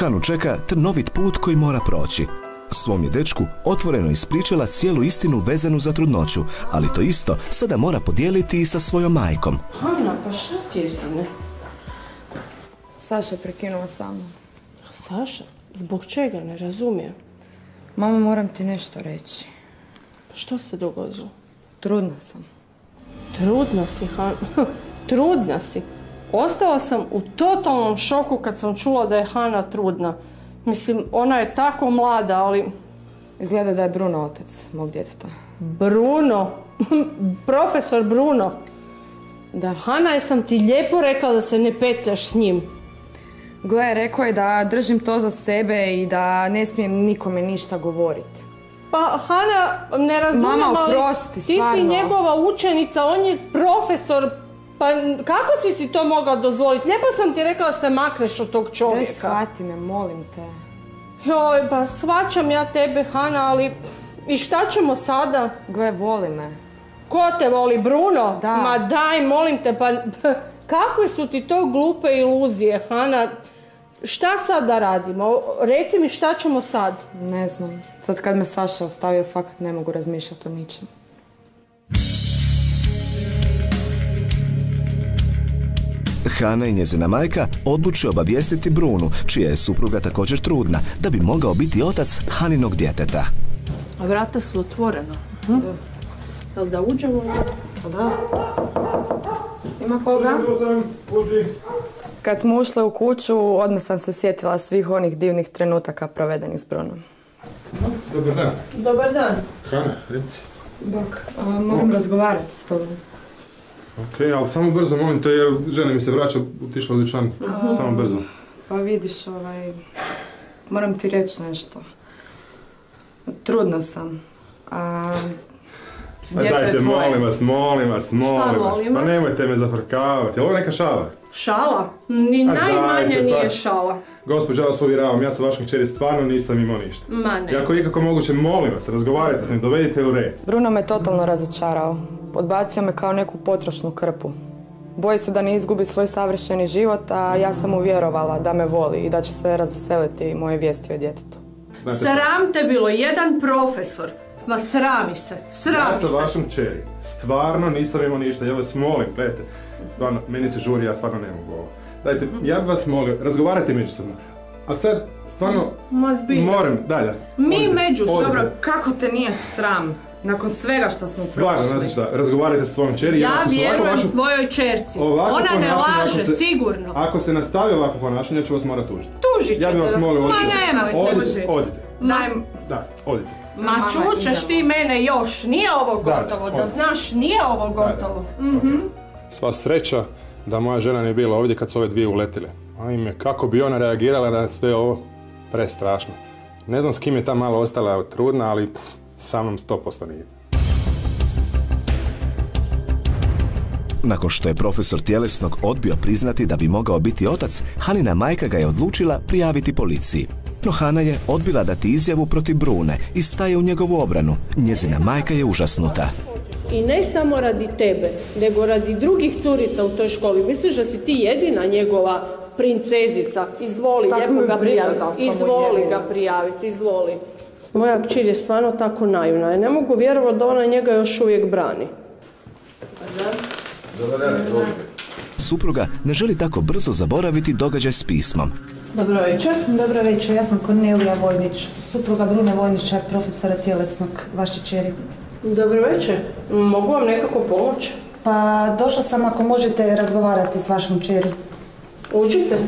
Hanu čeka trnovit put koji mora proći. Svom je dečku otvoreno ispričala cijelu istinu vezanu za trudnoću, ali to isto sada mora podijeliti i sa svojom majkom. Hana, pa šta ti je sad? Saša je prekinuo samo. Saša? Zbog čega? Ne razumijem. Mama, moram ti nešto reći. Što se dogodilo? Trudna sam. Trudna si, Hana? Trudna si? Ostala sam u totalnom šoku kad sam čula da je Hana trudna. Mislim, ona je tako mlada, ali... Izgleda da je Bruno otac mog djeteta. Bruno? Profesor Bruno? Da, Hana, jesam ti lijepo rekla da se ne petljaš s njim. Gle, rekao je da držim to za sebe i da ne smijem nikome ništa govoriti. Pa, Hana, ne razumijem, mama, oprosti, ali ti si njegova učenica, on je profesor. Pa kako si si to mogao dozvoliti? Lijepo sam ti rekao da se makneš od tog čovjeka. Daj, shvati me, molim te. Joj, pa shvaćam ja tebe, Hana, ali... I šta ćemo sada? Gle, voli me. Ko te voli, Bruno? Da. Ma daj, molim te, pa... Kakve su ti to glupe iluzije, Hana? Šta sad da radimo? Reci mi šta ćemo sad? Ne znam. Sad kad me Saša ostavio, fakat ne mogu razmišljati o ničem. Hana i njezina majka odluče obavijestiti Brunu, čija je supruga također trudna, da bi mogao biti otac Haninog djeteta. A vrata su otvorena. Jel da uđemo? Da. Ima koga? Kad smo ušle u kuću, odmah sam se sjetila svih onih divnih trenutaka provedenih s Brunom. Dobar dan. Dobar dan. Hana, reci. Bok, moram razgovarati s tobom. Okej, ali samo brzo, molim te, jer žena mi se vraća, otišla u dućan, samo brzo. Pa vidiš, moram ti reći nešto. Trudna sam, a... Dajte, molim vas, molim vas, molim vas, pa nemojte me zafrkavati, ali ovo je neka šala. Šala? Ni najmanje nije šala. Gospođa, ja vas uvjeravam, ja sa vašom kćeri stvarno nisam imao ništa. Ma ne. I ako ikako moguće, molim vas, razgovarajte s njim, dovedite u red. Bruno me totalno razočarao. Odbacio me kao neku potrošnu krpu. Boji se da ne izgubi svoj savršeni život, a ja sam mu vjerovala da me voli i da će se razveseliti moje vijesti o djetetu. Sram te bilo, jedan profesor. Ma srami se, srami se. Ja sa vašom kćeri stvarno nisam imao ništa, ja vas molim, gledajte. Stvarno, meni se žuri, ja stvarno ne mogu ovo. Dajte, ja bih vas molio, razgovarajte međusobno. A sad, stvarno, moram, dalje. Mi međusobno, dobro, kako te nije sram? Nakon svega što smo prošli. Stvarno, znači da, razgovarajte s svojom kćeri. Ja vjerujem svojoj kćerci. Ona ne laže, sigurno. Ako se nastavi ovako ponašanje, ja ću vas morat tužiti. Tužit ćete. Ja bih vas molio, odite. Odite. Da, odite. Ma čučeš ti mene još, nije ovo gotovo, da znaš, nije ovo gotovo. Sva sreća da moja žena nije bila ovdje kad su ove dvije uletile. Ajme, kako bi ona reagirala na sve ovo? Prestrašno. Ne znam s kim je ta mala ostala trudna, ali... sa mnom 100% nije. Nakon što je profesor tjelesnog odbio priznati da bi mogao biti otac, Hanina majka ga je odlučila prijaviti policiji. No Hana je odbila dati izjavu protiv Brune i staje u njegovu obranu. Njezina majka je užasnuta. I ne samo radi tebe, nego radi drugih curica u toj školi. Misliš da si ti jedina njegova princezica? Izvoli, lijepo ga prijaviti. Izvoli ga prijaviti, izvoli. Moja kćer je stvarno tako naivna. Ja ne mogu vjerovati da ona njega još uvijek brani. Supruga ne želi tako brzo zaboraviti događaj s pismom. Dobro večer. Dobro večer, ja sam Kornelija Vojnić, supruga Brune Vojnića, profesora tjelesnog, vaše kćeri. Dobro večer. Mogu vam nekako pomoći? Pa došla sam ako možete razgovarati s vašom kćeri. Uđite.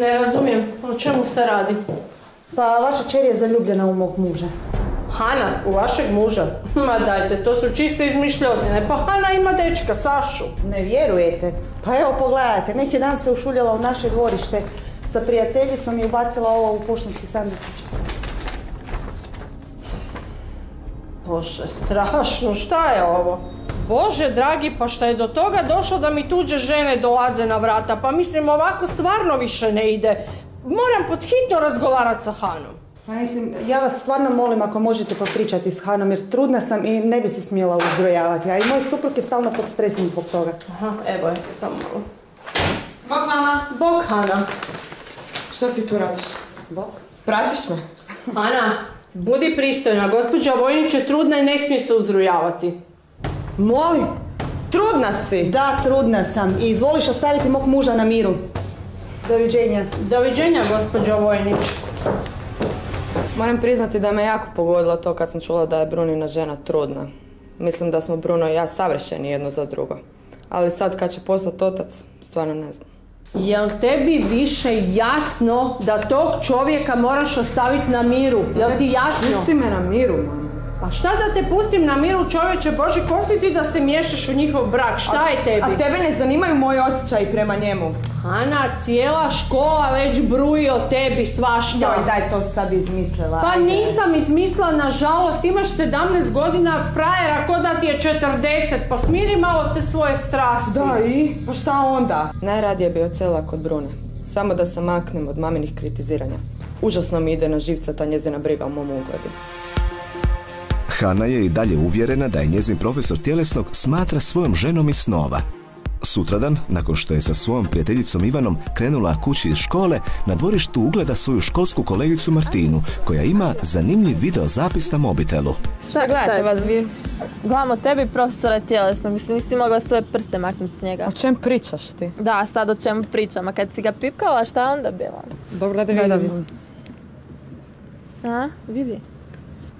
Ne razumijem, o čemu se radi? Pa vaša kćer je zaljubljena u mog muža. Hana, u vašeg muža? Ma dajte, to su čiste izmišljotine. Pa Hana ima dečka, Sašu. Ne vjerujete? Pa evo pogledajte, neki dan se ušuljala u naše dvorište sa prijateljicom i ubacila ovo u poštanski sandučić. Bože, strašno, šta je ovo? Bože, dragi, pa šta je do toga došlo da mi tuđe žene dolaze na vrata? Pa mislim, ovako stvarno više ne ide. Moram podhitno razgovarati sa Hanom. Pa mislim, ja vas stvarno molim ako možete popričati s Hanom, jer trudna sam i ne bi se smjela uzrojavati. A i moj suprug je stalno pod stresom zbog toga. Aha, evo je, samo malo. Bok, mama. Bok, Hana. Što ti tu radiš? Bok. Pratiš me? Hana, budi pristojna. Gospođa Vojnić je trudna i ne smije se uzrujavati. Molim, trudna si? Da, trudna sam. I izvoliš ostaviti mog muža na miru. Doviđenja. Doviđenja, gospođo Vojnić. Moram priznati da me jako pogodilo to kad sam čula da je Brunina žena trudna. Mislim da smo Bruno i ja savršeni jedno za drugo. Ali sad kad će postati otac, stvarno ne znam. Jel tebi više jasno da tog čovjeka moraš ostaviti na miru? Jel ti jasno? Pusti me na miru, mama. Pa šta da te pustim na miru, čovječe Bože, ko si ti da se miješaš u njihov brak? Šta je tebi? A tebe ne zanimaju moji osjećaji prema njemu? Ana, cijela škola već bruji o tebi svašta. Joj, daj to sad izmislila. Pa nisam izmislila, nažalost, imaš 17 godina frajera, ko da ti je 40, pa smiri malo te svoje strasti. Da, i? Pa šta onda? Najradije bi odselila kod Brune, samo da se maknem od maminih kritiziranja. Užasno mi ide na živca ta njezina briga o mom ugledu. Hana je i dalje uvjerena da je njezin profesor tjelesnog smatra svojom ženom iz snova. Sutradan, nakon što je sa svojom prijateljicom Ivanom krenula kući iz škole, na dvorištu ugleda svoju školsku kolegicu Martinu, koja ima zanimljiv videozapis na mobitelu. Šta gledate vas dvije? Gledamo tebi, profesora tjelesno. Mislim, nisi mogla svoje prste maknuti s njega. O čem pričaš ti? Da, sad o čemu pričam. A kad si ga pipkala, šta je onda bila? Dobro, da vidim. A, vidi.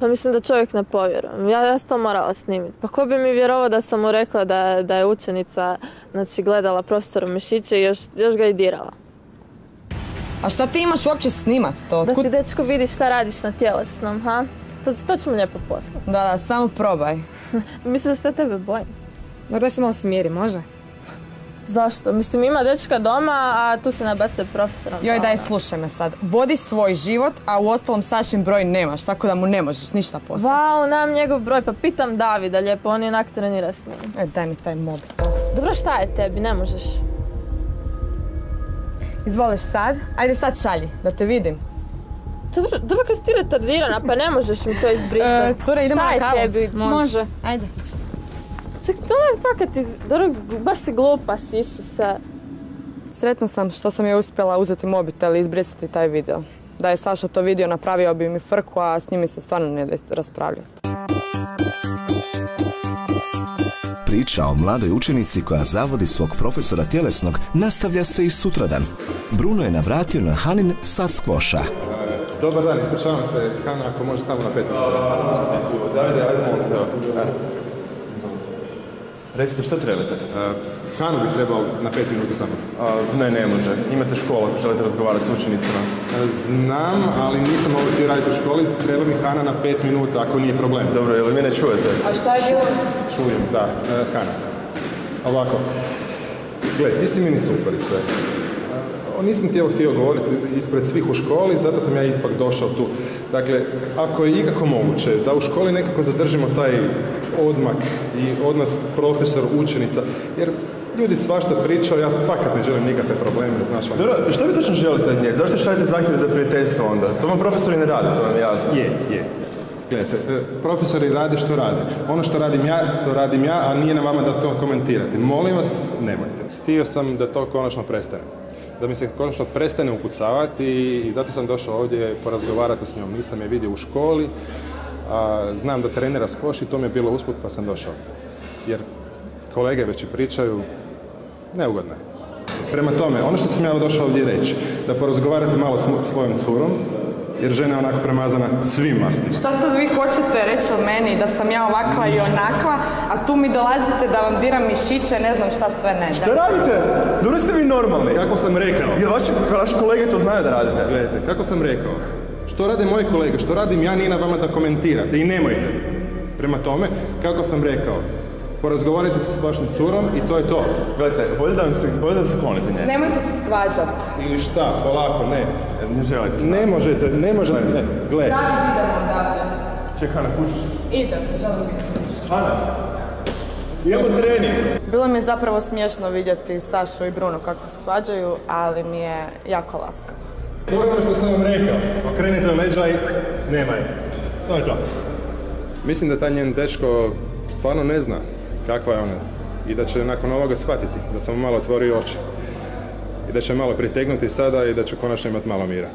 Pa mislim da čovjek ne povjerujem. Ja sam to morala snimiti. Pa ko bi mi vjerovao da sam mu rekla da je učenica gledala profesoru mišiće i još ga i dirala. A šta ti imaš uopće snimat to? Da si, dečko, vidiš šta radiš na tjelesnom, ha? To ćemo lijepo poslati. Da, samo probaj. Mislim da se tebe bojim. Dobro da se malo smiri, može? Zašto? Mislim, ima dečka doma, a tu se nabacuje profesorom. Joj, daj, slušaj me sad. Vodi svoj život, a u ostalom Sašin broj nemaš, tako da mu ne možeš ništa poslati. Vau, nam njegov broj, pa pitam Davida lijepo, on onak trenira s njim. E, daj mi taj mobitel. Dobro, šta je tebi, ne možeš? Izvoliš sad? Ajde sad šalji, da te vidim. Dobro, kad si ti retardirana, pa ne možeš mi to izbrisati. Cura, idemo na kavu. Šta je tebi? Može. Ajde. Čak, to je to kad ti... Baš si glupa, si Isuse. Sretna sam što sam je uspjela uzeti mobitel i izbrisati taj video. Da je Saša to video, napravio bi mi frku, a s njimi se stvarno ne da raspravljati. Priča o mladoj učenici koja zavodi svog profesora tjelesnog nastavlja se i sutradan. Bruno je navratio na Hanin sad skvoša. Dobar dan, ispričavam se, Hana, ako može samo na 5 minuta. Davide, ajmo. Recite, što trebate? Hanu bi trebao na 5 minuta samo. Ne može. Imate školu, želite razgovarati s učenicima. Znam, ali nisam ovo htio raditi u školi. Treba mi Hana na 5 minuta, ako nije problem. Dobro, jel' mene čujete? A šta je bilo? Čujem, da. Hana. Ovako. Gledaj, ti si meni super i sve. Nisam ti ovo htio govoriti ispred svih u školi, zato sam ja ipak došao tu. Dakle, ako je ikako moguće da u školi nekako zadržimo taj odmak i odnos profesor-učenica, jer ljudi svašta pričaju, ja fakat ne želim nikakve probleme, znaš vam. Dobro, što vi točno želite od nje? Zašto šaljete zahtjeve za prijateljstvo onda? To vam profesori ne rade, to vam je jasno. Je. Gledajte, profesori rade što rade. Ono što radim ja, to radim ja, a nije na vama da to komentirate. Molim vas, nemojte. Htio sam da to konačno prestane. Da mi se konačno prestane ukucavati i zato sam došao ovdje porazgovarati s njom. Nisam je vidio u školi, znam da trenera skoš i to mi je bilo usput pa sam došao. Jer kolege već i pričaju, neugodno je. Prema tome, ono što sam ja došao ovdje reći, da porazgovarate malo s svojom curom, jer žena je onako premazana svim masnim. Šta sad vi hoćete reći o meni, da sam ja ovakva i onakva, a tu mi dolazite da vam diram mišiće, ne znam šta sve ne da. Šta radite? Dobro ste vi normalni. Kako sam rekao. Jer vaši kolege to znaju da radite. Gledajte, kako sam rekao, Što rade moji kolege, što radim ja, nije na vama da komentirate i nemojte. Prema tome, kako sam rekao, porazgovarajte se s vašim curom i to je to. Gledajte, bolje da se klonite nje. Nemojte se svađati. Ili šta, polako, ne. Ne želite. Ne možete, ne možete, ne. Gledaj. David, idemo odavde. Čekaj, Hana, kućiš? Idem, želim biti. Hana, imamo trening. Bilo mi je zapravo smiješno vidjeti Sašu i Bruno kako se svađaju, ali mi je jako laskavo. To je ono što sam vam rekao. Okrenite leđa i nema je. To je to. Mislim da taj njen dečko stvarno ne zna kakva je ona i da će nakon ovoga shvatiti da sam malo otvorio oči i da će malo pritegnuti sada i da će konačno imati malo mira.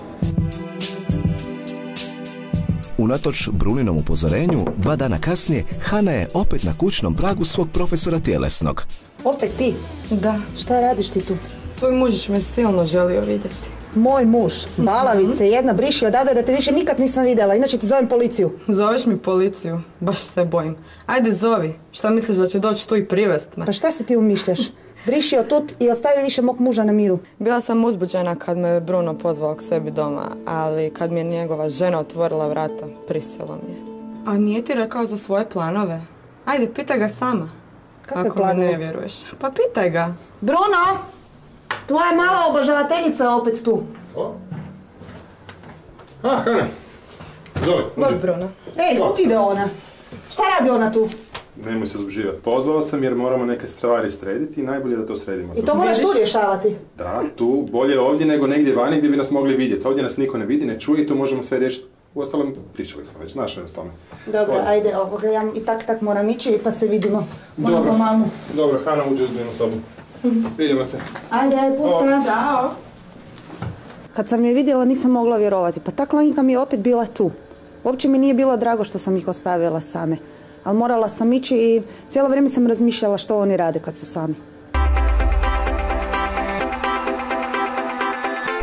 Unatoč Bruninom upozorenju, 2 dana kasnije Hana je opet na kućnom pragu svog profesora tjelesnog. Opet ti? Da. Šta radiš ti tu? Tvoj mužić me silno želio vidjeti. Moj muž, balavice, jedna, briši odavde da te više nikad nisam vidjela, inače ti zovem policiju. Zoveš mi policiju? Baš se bojim. Ajde zovi, šta misliš da će doći tu i privest me? Pa šta se ti umišljaš? Briši otud i ostavi više mog muža na miru. Bila sam uzbuđena kad me Bruno pozvao k sebi doma, ali kad mi je njegova žena otvorila vrata, prisjelo mi je. A nije ti rekao za svoje planove? Ajde, pitaj ga sama. Kakve planove? Ako mi ne vjeruješ. Pa pitaj ga. Bruno! Tvoja mala obožavateljica je opet tu. O? A, Hana. Zoli, uđi. Ej, kud ide ona? Šta radi ona tu? Nemoj se uzbuđivati. Pozvao sam jer moramo neke stvari srediti i najbolje da to sredimo. I to moraš tu rješavati? Da, tu. Bolje ovdje nego negdje vani gdje bi nas mogli vidjeti. Ovdje nas niko ne vidi, ne čuje i tu možemo sve riješiti. Uostalom, pričali smo već, znaš o tome. Dobro, ajde, ovoga, ja i tak moram ići pa se vidimo. Moram po mamu. Dobro, Hana, uđi u zbiljnu sobu. Vidimo se. Ajde, pusti nam. Ćao. Kad sam je vidjela nisam mogla vjerovati, pa ta klanika mi je opet bila tu. Uopće mi nije bilo drago što sam ih ostavila same. Ali morala sam ići i cijelo vrijeme sam razmišljala što oni rade kad su sami.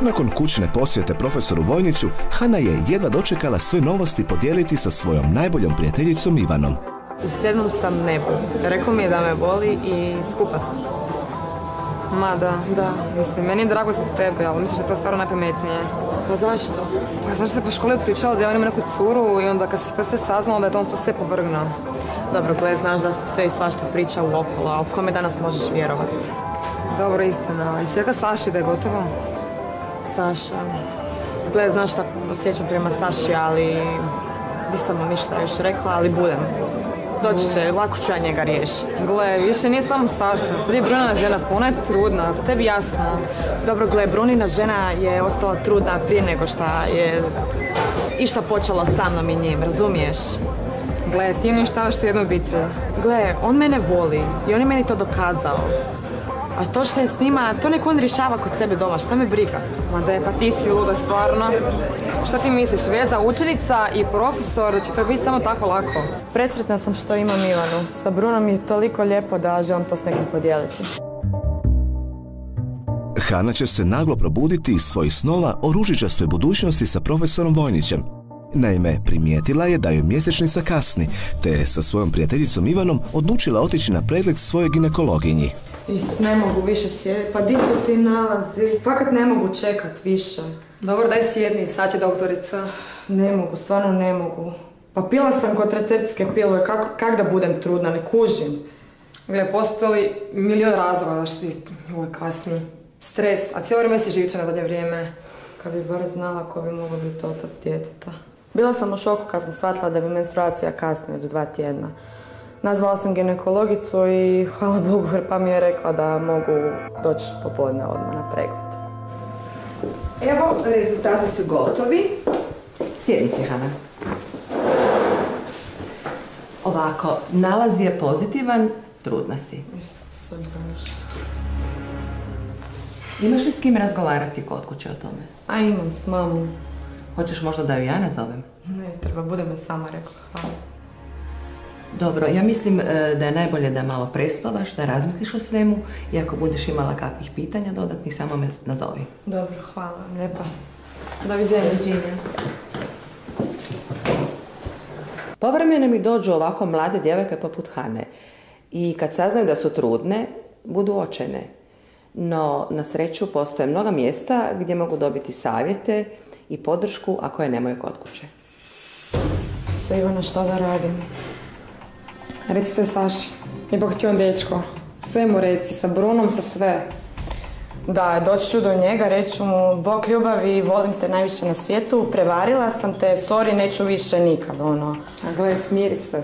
Nakon kućne posjete profesoru Vojniću, Hana je jedva dočekala sve novosti podijeliti sa svojom najboljom prijateljicom Ivanom. U 7. sam nebo. Rekao mi je da me boli i skupa sam. Ma da, mislim, meni je drago zbog tebe, ali misliš da je to stvarno najpametnije. Pa zašto? Pa znaš da je po školi pričala da ja imam neku curu i onda kad se to sve saznalo da je to on to sve povrgnuo. Dobro, gled, znaš da se sve i svašta priča uokolo, ali kome danas možeš vjerovati? Dobro, istina. I svega Saši da je gotovo? Saša... Gled, znaš šta osjećam prema Saši, ali... nisam mu ništa još rekla, ali budem. Doći će, lako ću ja njega riješiti. Gle, više nije samo Saša. Sad je Brunina žena, pa ona je trudna, to tebi jasno. Dobro, gle, Brunina žena je ostala trudna prije nego šta je išta počela sa mnom i njim, razumiješ? Gle, ti uništavaš tu jednu obitelj. Gle, on mene voli i on je meni to dokazao. A to što je s njima, to nek on rješava kod sebe doma, šta me briga? Ma da je, pa ti si luda, stvarno. Šta ti misliš, veza učenica i profesor će to biti samo tako lako? Presretna sam što imam Ivanu. Sa Brunom je toliko lijepo da želim to s nekim podijeliti. Hana će se naglo probuditi iz svojih snova o ružičastoj budućnosti sa profesorom Vojnićem. Naime, primijetila je da joj mjesečnica kasni, te je sa svojom prijateljicom Ivanom odlučila otići na pregled svojoj ginekologinji. Is, ne mogu više sjediti, pa di su ti nalazi? Fakat ne mogu čekat više. Dobro, daj sjedni, sad će doktorica. Ne mogu, stvarno ne mogu. Pa pila sam kontracepcijske pilule, kak da budem trudna, ne kužim. Gle, postoji milion razloga zašto ti uvijek kasni. Stres, a cijelo vrijeme si živčana zadnje vrijeme. Kad bi bar znala ko bi mogla biti otac djeteta. Bila sam u šoku kad sam shvatila da bi menstruacija kasni već 2 tjedna. Nazvala sam ginekologicu i hvala Bogu pa mi je rekla da mogu doći popodne odmah na pregled. Evo, rezultati su gotovi. Sjedni si, Hana. Ovako, nalaz je pozitivan, trudna si. Imaš li s kim razgovarati kod kuće o tome? A imam, s mamom. Hoćeš možda da ju ja nazovem? Ne, treba, bude me sama rekla, hvala. Dobro, ja mislim da je najbolje da malo prespavaš, da razmisliš o svemu i ako budeš imala kakvih pitanja dodatnih, samo me nazovi. Dobro, hvala vam lijepa. Doviđenja. Povremeno mi dođu ovako mlade djevojke poput Hane i kad saznaju da su trudne, budu očajne. No, na sreću postoje mnoga mjesta gdje mogu dobiti savjete i podršku ako je nemaju kod kuće. Sve, Ivana, šta da radim? Recite Saši, je bih htio dečko. Sve mu reci, sa Brunom, sa sve. Da, doći ću do njega, reću mu, bok ljubavi, volim te najviše na svijetu, prevarila sam te, sorry, neću više nikad, ono. A gledaj, smiri se.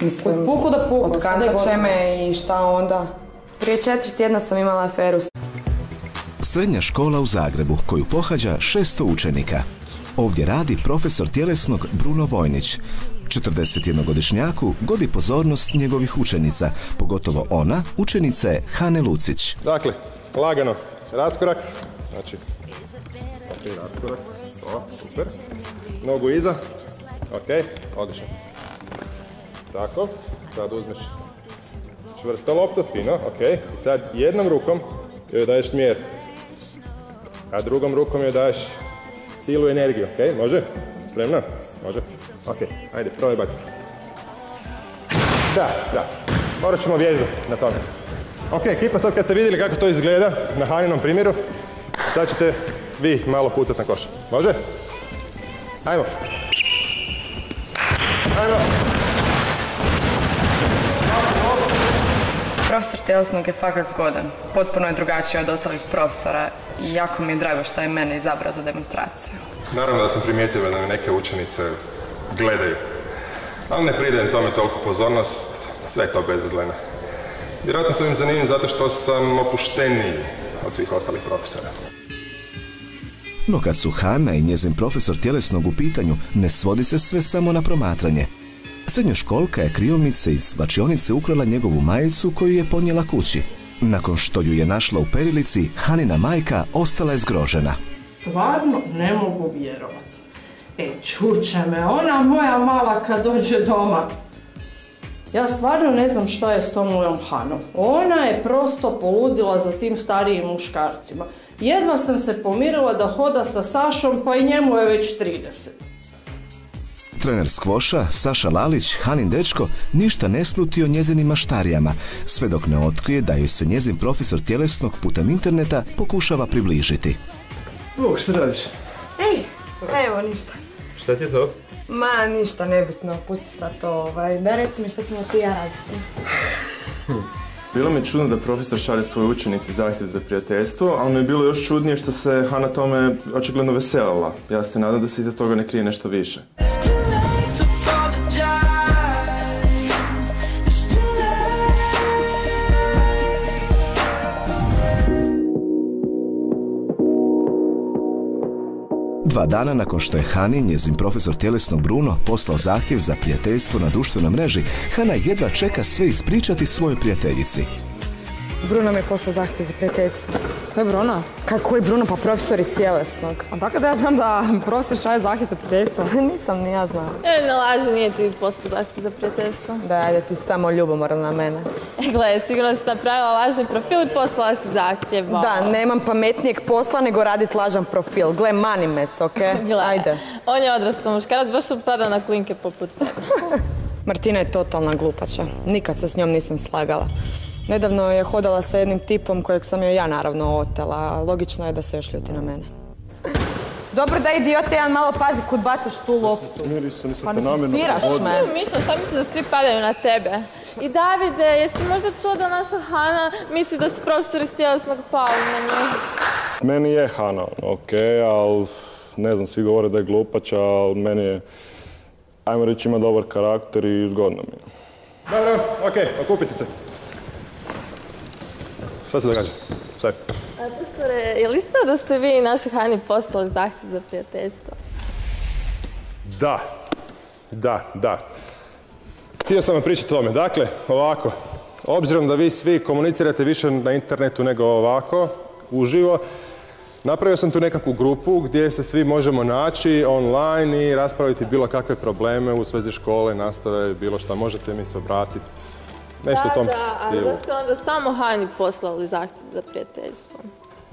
Mislim, otkanta će me i šta onda? Prije 4 tjedna sam imala aferu. Srednja škola u Zagrebu, koju pohađa 600 učenika. Ovdje radi profesor tjelesnog Bruno Vojnić. 41-godišnjaku godi pozornost njegovih učenica, pogotovo ona, učenica je Hane Lucić. Dakle, lagano, raskorak, znači, ok, raskorak, to, super, nogu iza, ok, odlično. Tako, sad uzmeš čvrsto loptu, fino, ok, i sad jednom rukom joj daješ smjer, a drugom rukom joj daješ silu i energiju, ok, može? Spremna? Može? Ok, ajde, probaj baciti. Da, da, morat ćemo vježbati na tome. Ok, ekipa, sad kad ste vidjeli kako to izgleda na Haninom primjeru, sad ćete vi malo pucati na koš. Može? Ajmo. Ajmo. Profesor tjelesnog je fakat zgodan. Potpuno je drugačiji od ostalih profesora i jako mi je drago što je mene izabrao za demonstraciju. Naravno da sam primijetila da mi neke učenice gledaju, ali ne pridajem tome toliko pozornost, sve je to bezazleno. Vjerojatno sam im zanimljiv zato što sam opušteniji od svih ostalih profesora. No kad su Hana i njezin profesor tjelesnog u pitanju, ne svodi se sve samo na promatranje. Srednjoškolka je kriomnice iz slačionice ukrala njegovu majicu koju je ponijela kući. Nakon što ju je našla u perilici, Hanina majka ostala je zgrožena. Stvarno ne mogu vjerovati. E, čuče me, ona moja mala kad dođe doma. Ja stvarno ne znam šta je s tom mojom Hanom. Ona je prosto poludila za tim starijim muškarcima. Jedva sam se pomirila da hoda sa Sašom, pa i njemu je već 30. Trener skvoša Saša Lalić, Hanin dečko, ništa ne sluti o njezinim maštarijama, sve dok ne otkrije da joj se njezin profesor tjelesnog putem interneta pokušava približiti. Bog, šta radiš? Ej, evo ništa. Šta ti je to? Ma, ništa, nebitno, pusti sad to, da reci mi šta ćemo ti ja raditi. Bilo mi je čudno da profesor šalje svoje učenici zahtjev za prijateljstvo, ali mi je bilo još čudnije što se Hana tome očigledno veselila. Ja se nadam da se iza toga ne krije nešto više. Dva dana nakon što je Hani, njezin profesor tjelesnog Bruno, poslao zahtjev za prijateljstvo na društvenoj mreži, Hana jedva čeka sve ispričati svojoj prijateljici. Bruno mi je poslao zahtjev za prijateljstvo. Ko je Bruno? Kako je Bruno? Pa profesor iz tjelesnog. A tako da ja znam da profesor šalje zahtjev za prijateljstvo? Nisam ni ja znala. Ne laži, nije ti poslao zahtjev za prijateljstvo. Da, ajde, ti samo ljubomora na mene. Gle, sigurno si napravila lažni profil i poslala si zahtjev. Da, nemam pametnijeg posla nego radit lažan profil. Gle, mani me se, okej? Ajde. On je odrastao muškarac, baš upada na klinke poput. Martina je totalna glupača. Nikad se s njom nisam slagala. Nedavno je hodala sa jednim tipom kojeg sam joj ja naravno otela. Logično je da se još ljuti na mene. Dobro da idiote, jedan malo pazi kud bacaš tu loptu. Pa ne firaš me. Šta misliš da svi padaju na tebe? I Davide, jesi možda čuo da naša Hana misli da si profesor iz tjelesnog pao na nju? Meni je Hana, okej, ali ne znam, svi govore da je glupača, ali meni je, ajmo reći, ima dobar karakter i zgodno mi je. Dobro, okej, okupite se. Šta se događa? Šta je? Profesore, je li istina da ste vi i naši Hani poslali zahtjev za prijateljstvo? Da. Da. Htio sam vam pričati o tome. Dakle, ovako, obzirom da vi svi komunicirate više na internetu nego ovako, uživo, napravio sam tu nekakvu grupu gdje se svi možemo naći online i raspraviti bilo kakve probleme u svezi škole, nastave, bilo šta. Možete mi se obratiti. Nešto u tom stilu. Da, a zašto onda samo Hani poslali zahtjev za prijateljstvo?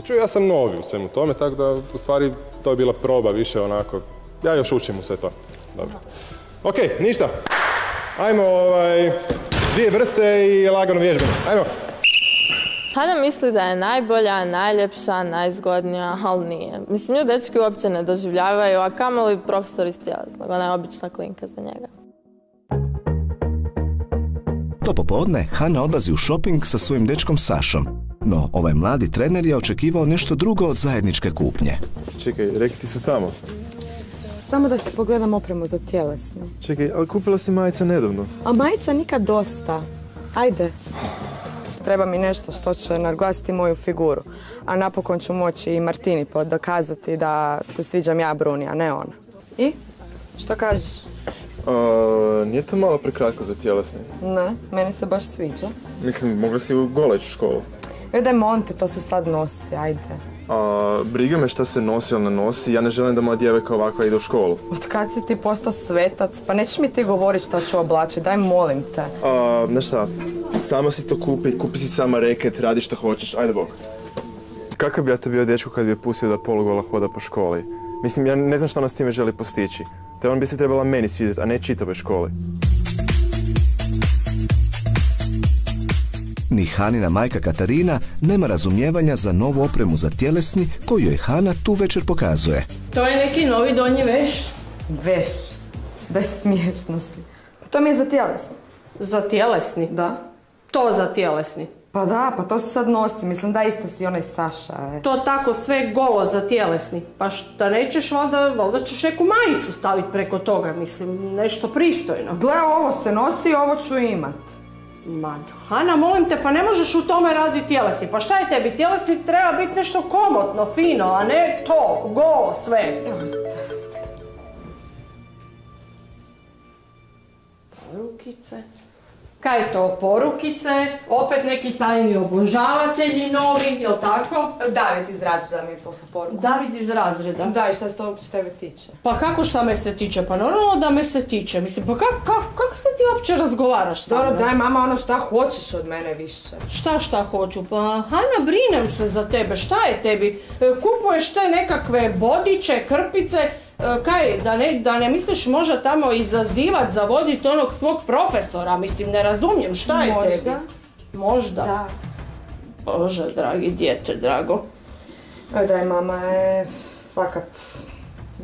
Čuj, ja sam novi u svemu tome, tako da u stvari to je bila proba više onako. Ja još učim u sve to. Dobro. Ok, ništa. Ajmo 2 vrste i lagano vježbanje. Ajmo. Hana misli da je najbolja, najljepša, najzgodnija, ali nije. Mislim, nju dečki uopće ne doživljavaju, a kamoli profesor iz tjelesnog. Ona je obična klinka za njega. To popodne Hana odlazi u šoping sa svojim dečkom Sašom. No, ovaj mladi trener je očekivao nešto drugo od zajedničke kupnje. Čekaj, rekli ti su tamo. Samo da si pogledam opremu za tjelesno. Čekaj, ali kupila si majica nedavno. A majica nikad dosta. Ajde. Treba mi nešto što će naglasiti moju figuru. A napokon ću moći i Martini dokazati da se sviđam ja Bruni, a ne ona. I? Što kažeš? Nije to malo prekratko za tjelesni? Ne, meni se baš sviđa. Mislim, mogla si u goleću školu. Vidaj, molim te, to se sad nosi, ajde. Briga me šta se nosi ili ne nosi, ja ne želim da moja djevojka ovakva ide u školu. Otkad si ti postao svetac? Pa nećeš mi ti govorit šta ću oblačit, daj molim te. Znaš šta, sama si to kupi, kupi si sama reket, radi šta hoćeš, ajde bok. Kakav bi ja to bio dječko kad bi je pustio da polugola hoda po školi? Mislim, ja ne znam šta ona s time želi postići. Te ona bi se trebala meni svidjeti, a ne čitavoj školi. Ni Hanina majka Katarina nema razumijevanja za novu opremu za tjelesni koju joj Hana tu večer pokazuje. To je neki novi donji veš. Veš? Daj, smiješno si. To mi je za tjelesni. Za tjelesni? Da. To za tjelesni? Pa da, pa to se sad nosi. Mislim da ista si onaj Saša. To tako sve golo za tjelesni. Pa šta nećeš, valjda ćeš neku majicu staviti preko toga. Mislim, nešto pristojno. Gle, ovo se nosi i ovo ću imat. Ma, Hana, molim te, pa ne možeš u tome raditi tjelesni. Pa šta je tebi? Tjelesni treba biti nešto komotno, fino, a ne to, golo, sve. Porukice. Kaj je to? Porukice? Opet neki tajni obožavatelji novi, jel' tako? David iz razreda mi je poslao poruku. David iz razreda? Da, i šta se to uopće tebe tiče? Pa kako šta me se tiče? Pa normalno da me se tiče. Mislim, pa kako se ti uopće razgovaraš sa mnom? Dobro, daj mama ono šta hoćeš od mene više. Šta hoću? Pa Hana, brinem se za tebe. Šta je tebi? Kupuješ te nekakve bodiće, krpice. Kaj, da ne misliš možda tamo izazivat, zavodit onog svog profesora? Mislim, ne razumijem, šta je tebi? Možda. Možda? Da. Bože, dragi, djete, drago. Daj, mama, fakat,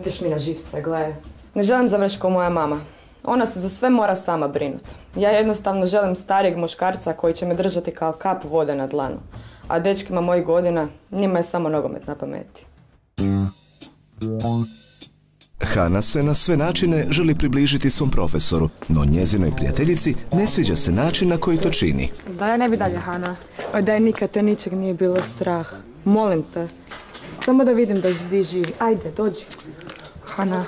ideš mi na živce, gle. Ne želim završiti kao moja mama. Ona se za sve mora sama brinuti. Ja jednostavno želim starijeg muškarca koji će me držati kao kap vode na dlanu. A dečkima mojih godina, njima je samo nogomet na pameti. Hana se na sve načine želi približiti svom profesoru, no njezinoj prijateljici ne sviđa se način na koji to čini. Daj, ne bi dalje, Hana. Daj, nikad te ničeg nije bilo strah. Molim te, samo da vidim da ti živi. Ajde, dođi. Hana.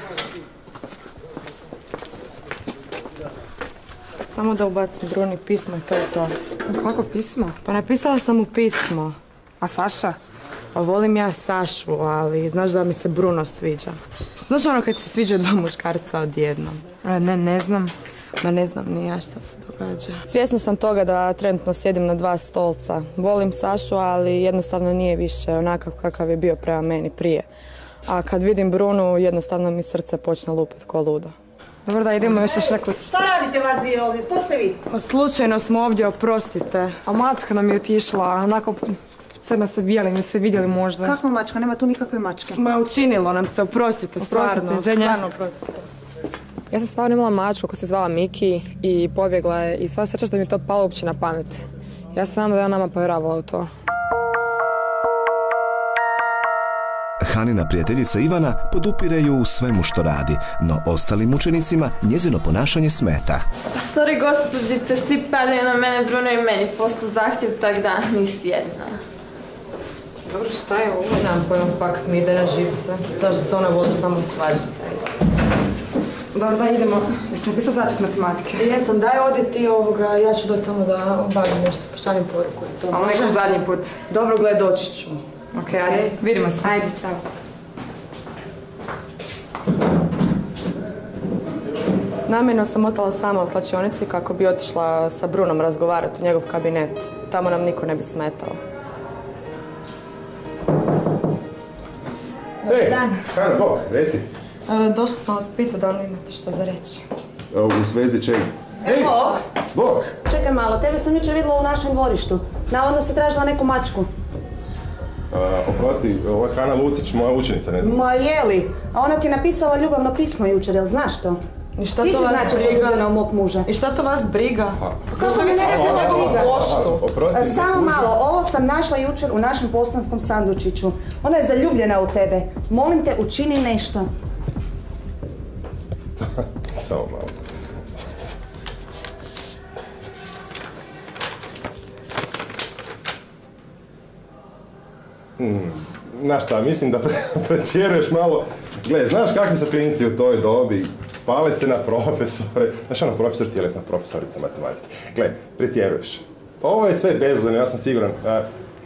Samo da ubacim Bruni pismo i to je to. Kako pismo? Pa napisala sam mu pismo. A Saša? Pa volim ja Sašu, ali znaš da mi se Bruno sviđa. Znaš ono kad se sviđa dva muškarca odjednom? Ne znam. Ma ne znam ni ja šta se događa. Svjesna sam toga da trenutno sjedim na dva stolca. Volim Sašu, ali jednostavno nije više onakav kakav je bio prema meni prije. A kad vidim Brunu, jednostavno mi srce počne lupiti ko ludo. Dobro, da idemo još neku... Šta radite vas dvije ovdje? Tko ste vi? Slučajno smo ovdje, oprostite. A mačka nam je otišla, onako... Sad nas se bijeli, mi se vidjeli možda. Kakva mačka? Nema tu nikakve mačke. Ma učinilo nam se, oprostite, stvarno. Stvarno, oprostite. Ja sam stvarno imala mačku koja se zvala Miki i pobjegla je i sva sreća da mi je to palo uopće na pamet. Ja sam nam da je nama povjeravala u to. Hanina prijateljica Ivana podupire ju u svemu što radi, no ostalim učenicima njezino ponašanje smeta. Sorry gospođice, svi padaju na mene, Bruno i meni, posto zahtjev tak da nisi jedna. Dobro, šta je ovo? Nemam pojma, fakat mi ide na živce. Znaš da se ona voli samo svađati. Dobro, da idemo. Jesi napisao začet matematike? Jesam, daj odi ti ovoga, ja ću doći samo da obavim nešto, pošaljem poruku i to. A ono nekako zadnji put. Dobro, gled, doći ću. Ok, ajde, vidimo se. Ajde, čao. Namjerno sam ostala sama u slačionici kako bi otišla sa Brunom razgovarati u njegov kabinet. Tamo nam niko ne bi smetao. Ej, Hana, bok, reci. Došla sam vas pitati da li imate što za reći. U svezi čega? Ej, bok! Čekaj malo, tebe sam jučer vidjela u našem dvorištu. Navodno si tražila neku mačku. Oprosti, ovo je Hana Lucić, moja učenica, ne znam. Ma jeli, a ona ti je napisala ljubavno pismo jučer, jel znaš to? I šta to vas briga? I šta to vas briga? Kao što mi ne rekao njegovu poštu? Samo malo, ovo sam našla jučer u našem poštanskom sandučiću. Ona je zaljubljena u tebe. Molim te, učini nešto. Samo malo. Znaš šta, mislim da pretjeruješ malo. Gle, znaš kakvi su klinici u toj dobi? Pale se na profesore. Znaš ono, profesor tjelesna, profesorica matematike. Gle, pretjeruješ. Ovo je sve bezgledno, ja sam siguran.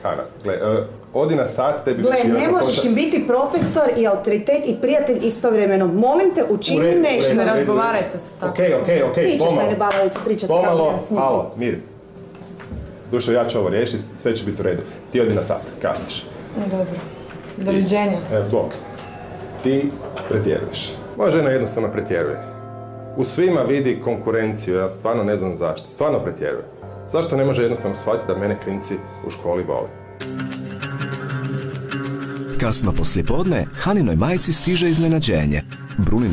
Hana, gle, odi na sat, tebi već... Gle, ne možeš im biti profesor i autoritet i prijatelj istovremeno. Molim te, učini nešto. Ne razgovarajte se tako. Okej, pomalo. Ti ćeš mene bavalice pričati kako ja s njim. Pomalo, halo, mir. Dušo, ja ću ovo riješiti, sve će biti u redu. Ti odi na sat, kasniš. Dobro. Doviđenja. Bok, ti pretjeruješ. Moja žena jednostavno pretjeruje. U svima vidi konkurenciju, ja stvarno ne znam zašto. Stvarno pretjeruje. Zašto ne može jednostavno shvatiti da mene klinci u školi vole? Kasno poslijepodne Haninoj majci stiže iznenađenje. Brunina